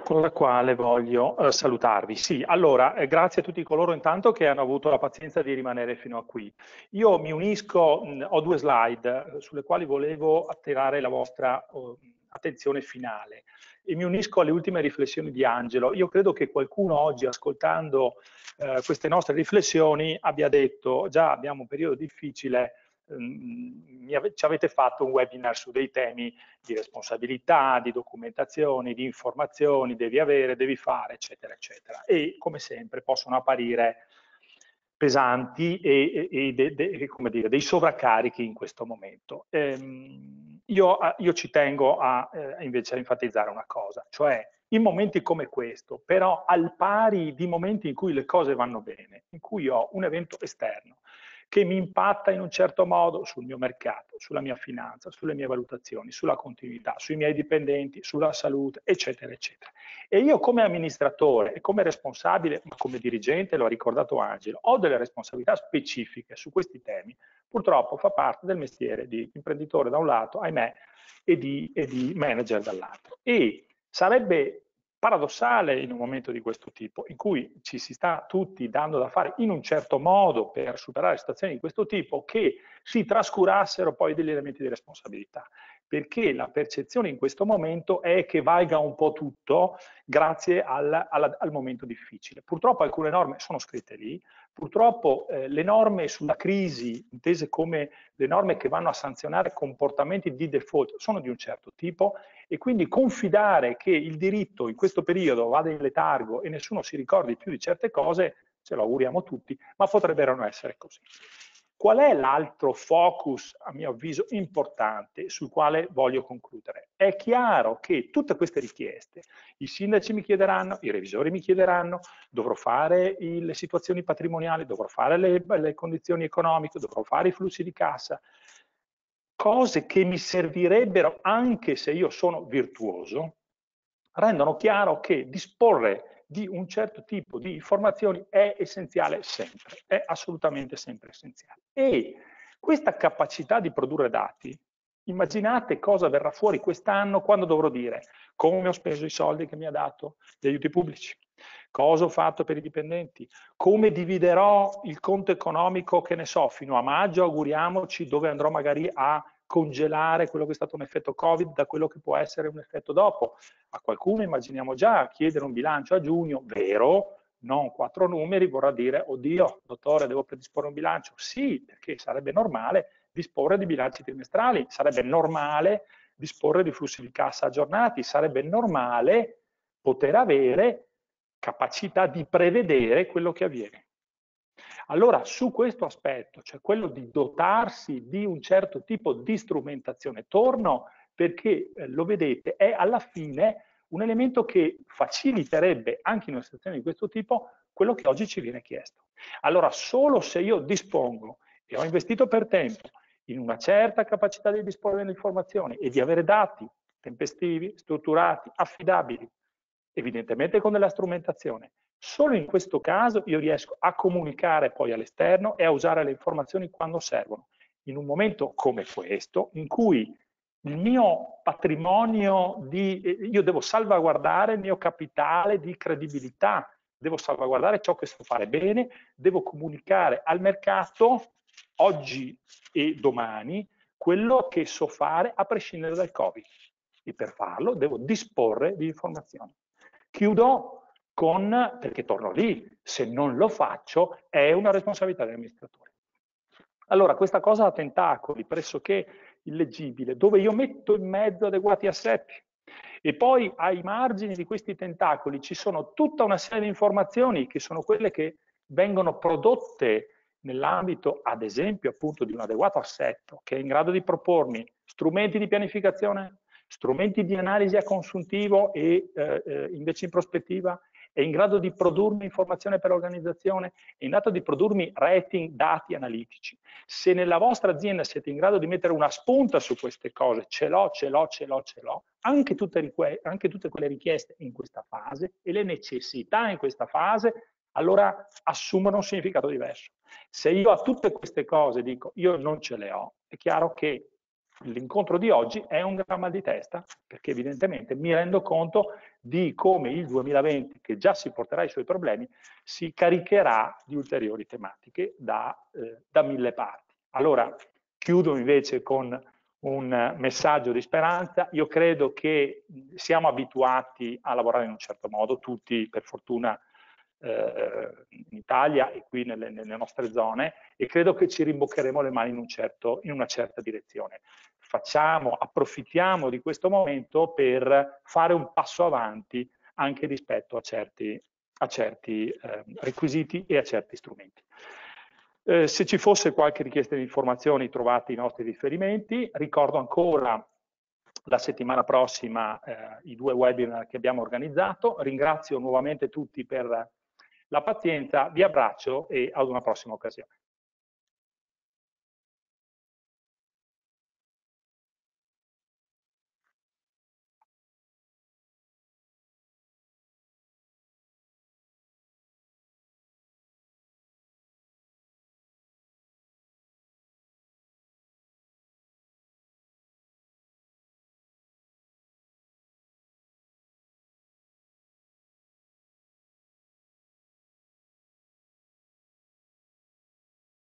con la quale voglio salutarvi. Sì, allora, grazie a tutti coloro intanto che hanno avuto la pazienza di rimanere fino a qui. Io mi unisco, ho due slide sulle quali volevo attirare la vostra attenzione finale e mi unisco alle ultime riflessioni di Angelo. Io credo che qualcuno oggi ascoltando queste nostre riflessioni abbia detto già abbiamo un periodo difficile, ci avete fatto un webinar su dei temi di responsabilità, di documentazioni, di informazioni, devi avere, devi fare, eccetera, eccetera. E come sempre possono apparire pesanti e come dire, dei sovraccarichi in questo momento. Io ci tengo a invece a enfatizzare una cosa, cioè in momenti come questo, però al pari di momenti in cui le cose vanno bene, in cui ho un evento esterno che mi impatta in un certo modo sul mio mercato, sulla mia finanza, sulle mie valutazioni, sulla continuità, sui miei dipendenti, sulla salute, eccetera, eccetera. E io come amministratore e come responsabile, ma come dirigente, lo ha ricordato Angelo, ho delle responsabilità specifiche su questi temi. Purtroppo fa parte del mestiere di imprenditore da un lato, ahimè, e di manager dall'altro. E sarebbe paradossale in un momento di questo tipo, in cui ci si sta tutti dando da fare in un certo modo per superare situazioni di questo tipo, che si trascurassero poi degli elementi di responsabilità. Perché la percezione in questo momento è che valga un po' tutto grazie al momento difficile. Purtroppo alcune norme sono scritte lì, purtroppo le norme sulla crisi, intese come le norme che vanno a sanzionare comportamenti di default, sono di un certo tipo e quindi confidare che il diritto in questo periodo vada in letargo e nessuno si ricordi più di certe cose, ce lo auguriamo tutti, ma potrebbero non essere così. Qual è l'altro focus, a mio avviso, importante sul quale voglio concludere? È chiaro che tutte queste richieste, i sindaci mi chiederanno, i revisori mi chiederanno, dovrò fare le situazioni patrimoniali, dovrò fare le condizioni economiche, dovrò fare i flussi di cassa, cose che mi servirebbero anche se io sono virtuoso, rendono chiaro che disporre di un certo tipo di informazioni è essenziale sempre, è assolutamente sempre essenziale. E questa capacità di produrre dati, immaginate cosa verrà fuori quest'anno quando dovrò dire come ho speso i soldi che mi ha dato gli aiuti pubblici, cosa ho fatto per i dipendenti, come dividerò il conto economico, che ne so, fino a maggio auguriamoci, dove andrò magari a congelare quello che è stato un effetto Covid da quello che può essere un effetto dopo. A qualcuno immaginiamo già chiedere un bilancio a giugno, vero, non 4 numeri, vorrà dire oddio, dottore, devo predisporre un bilancio. Sì, perché sarebbe normale disporre di bilanci trimestrali, sarebbe normale disporre di flussi di cassa aggiornati, sarebbe normale poter avere capacità di prevedere quello che avviene. Allora su questo aspetto, cioè quello di dotarsi di un certo tipo di strumentazione, torno perché lo vedete, è alla fine un elemento che faciliterebbe anche in una situazione di questo tipo quello che oggi ci viene chiesto. Allora solo se io dispongo e ho investito per tempo in una certa capacità di disporre delle informazioni e di avere dati tempestivi, strutturati, affidabili, evidentemente con della strumentazione, solo in questo caso io riesco a comunicare poi all'esterno e a usare le informazioni quando servono. In un momento come questo, in cui il mio patrimonio io devo salvaguardare il mio capitale di credibilità, devo salvaguardare ciò che so fare bene, devo comunicare al mercato oggi e domani quello che so fare a prescindere dal Covid. E per farlo devo disporre di informazioni. Chiudo perché torno lì, se non lo faccio è una responsabilità dell'amministratore. Allora questa cosa ha tentacoli pressoché illeggibili, dove io metto in mezzo adeguati assetti e poi ai margini di questi tentacoli ci sono tutta una serie di informazioni che sono quelle che vengono prodotte nell'ambito, ad esempio, appunto di un adeguato assetto che è in grado di propormi strumenti di pianificazione, strumenti di analisi a consuntivo e invece in prospettiva, è in grado di produrmi informazione per l'organizzazione, è in grado di produrmi rating, dati analitici. Se nella vostra azienda siete in grado di mettere una spunta su queste cose, ce l'ho, anche tutte quelle richieste in questa fase e le necessità in questa fase, allora assumono un significato diverso. Se io a tutte queste cose dico io non ce le ho, è chiaro che l'incontro di oggi è un gran mal di testa, perché evidentemente mi rendo conto di come il 2020, che già si porterà i suoi problemi, si caricherà di ulteriori tematiche da mille parti. Allora, chiudo invece con un messaggio di speranza. Io credo che siamo abituati a lavorare in un certo modo, tutti per fortuna in Italia e qui nelle nostre zone, e credo che ci rimboccheremo le mani in una certa direzione. Approfittiamo di questo momento per fare un passo avanti anche rispetto a certi requisiti e a certi strumenti. Se ci fosse qualche richiesta di informazioni, trovate i nostri riferimenti. Ricordo ancora la settimana prossima i 2 webinar che abbiamo organizzato. Ringrazio nuovamente tutti per la pazienza, vi abbraccio e ad una prossima occasione.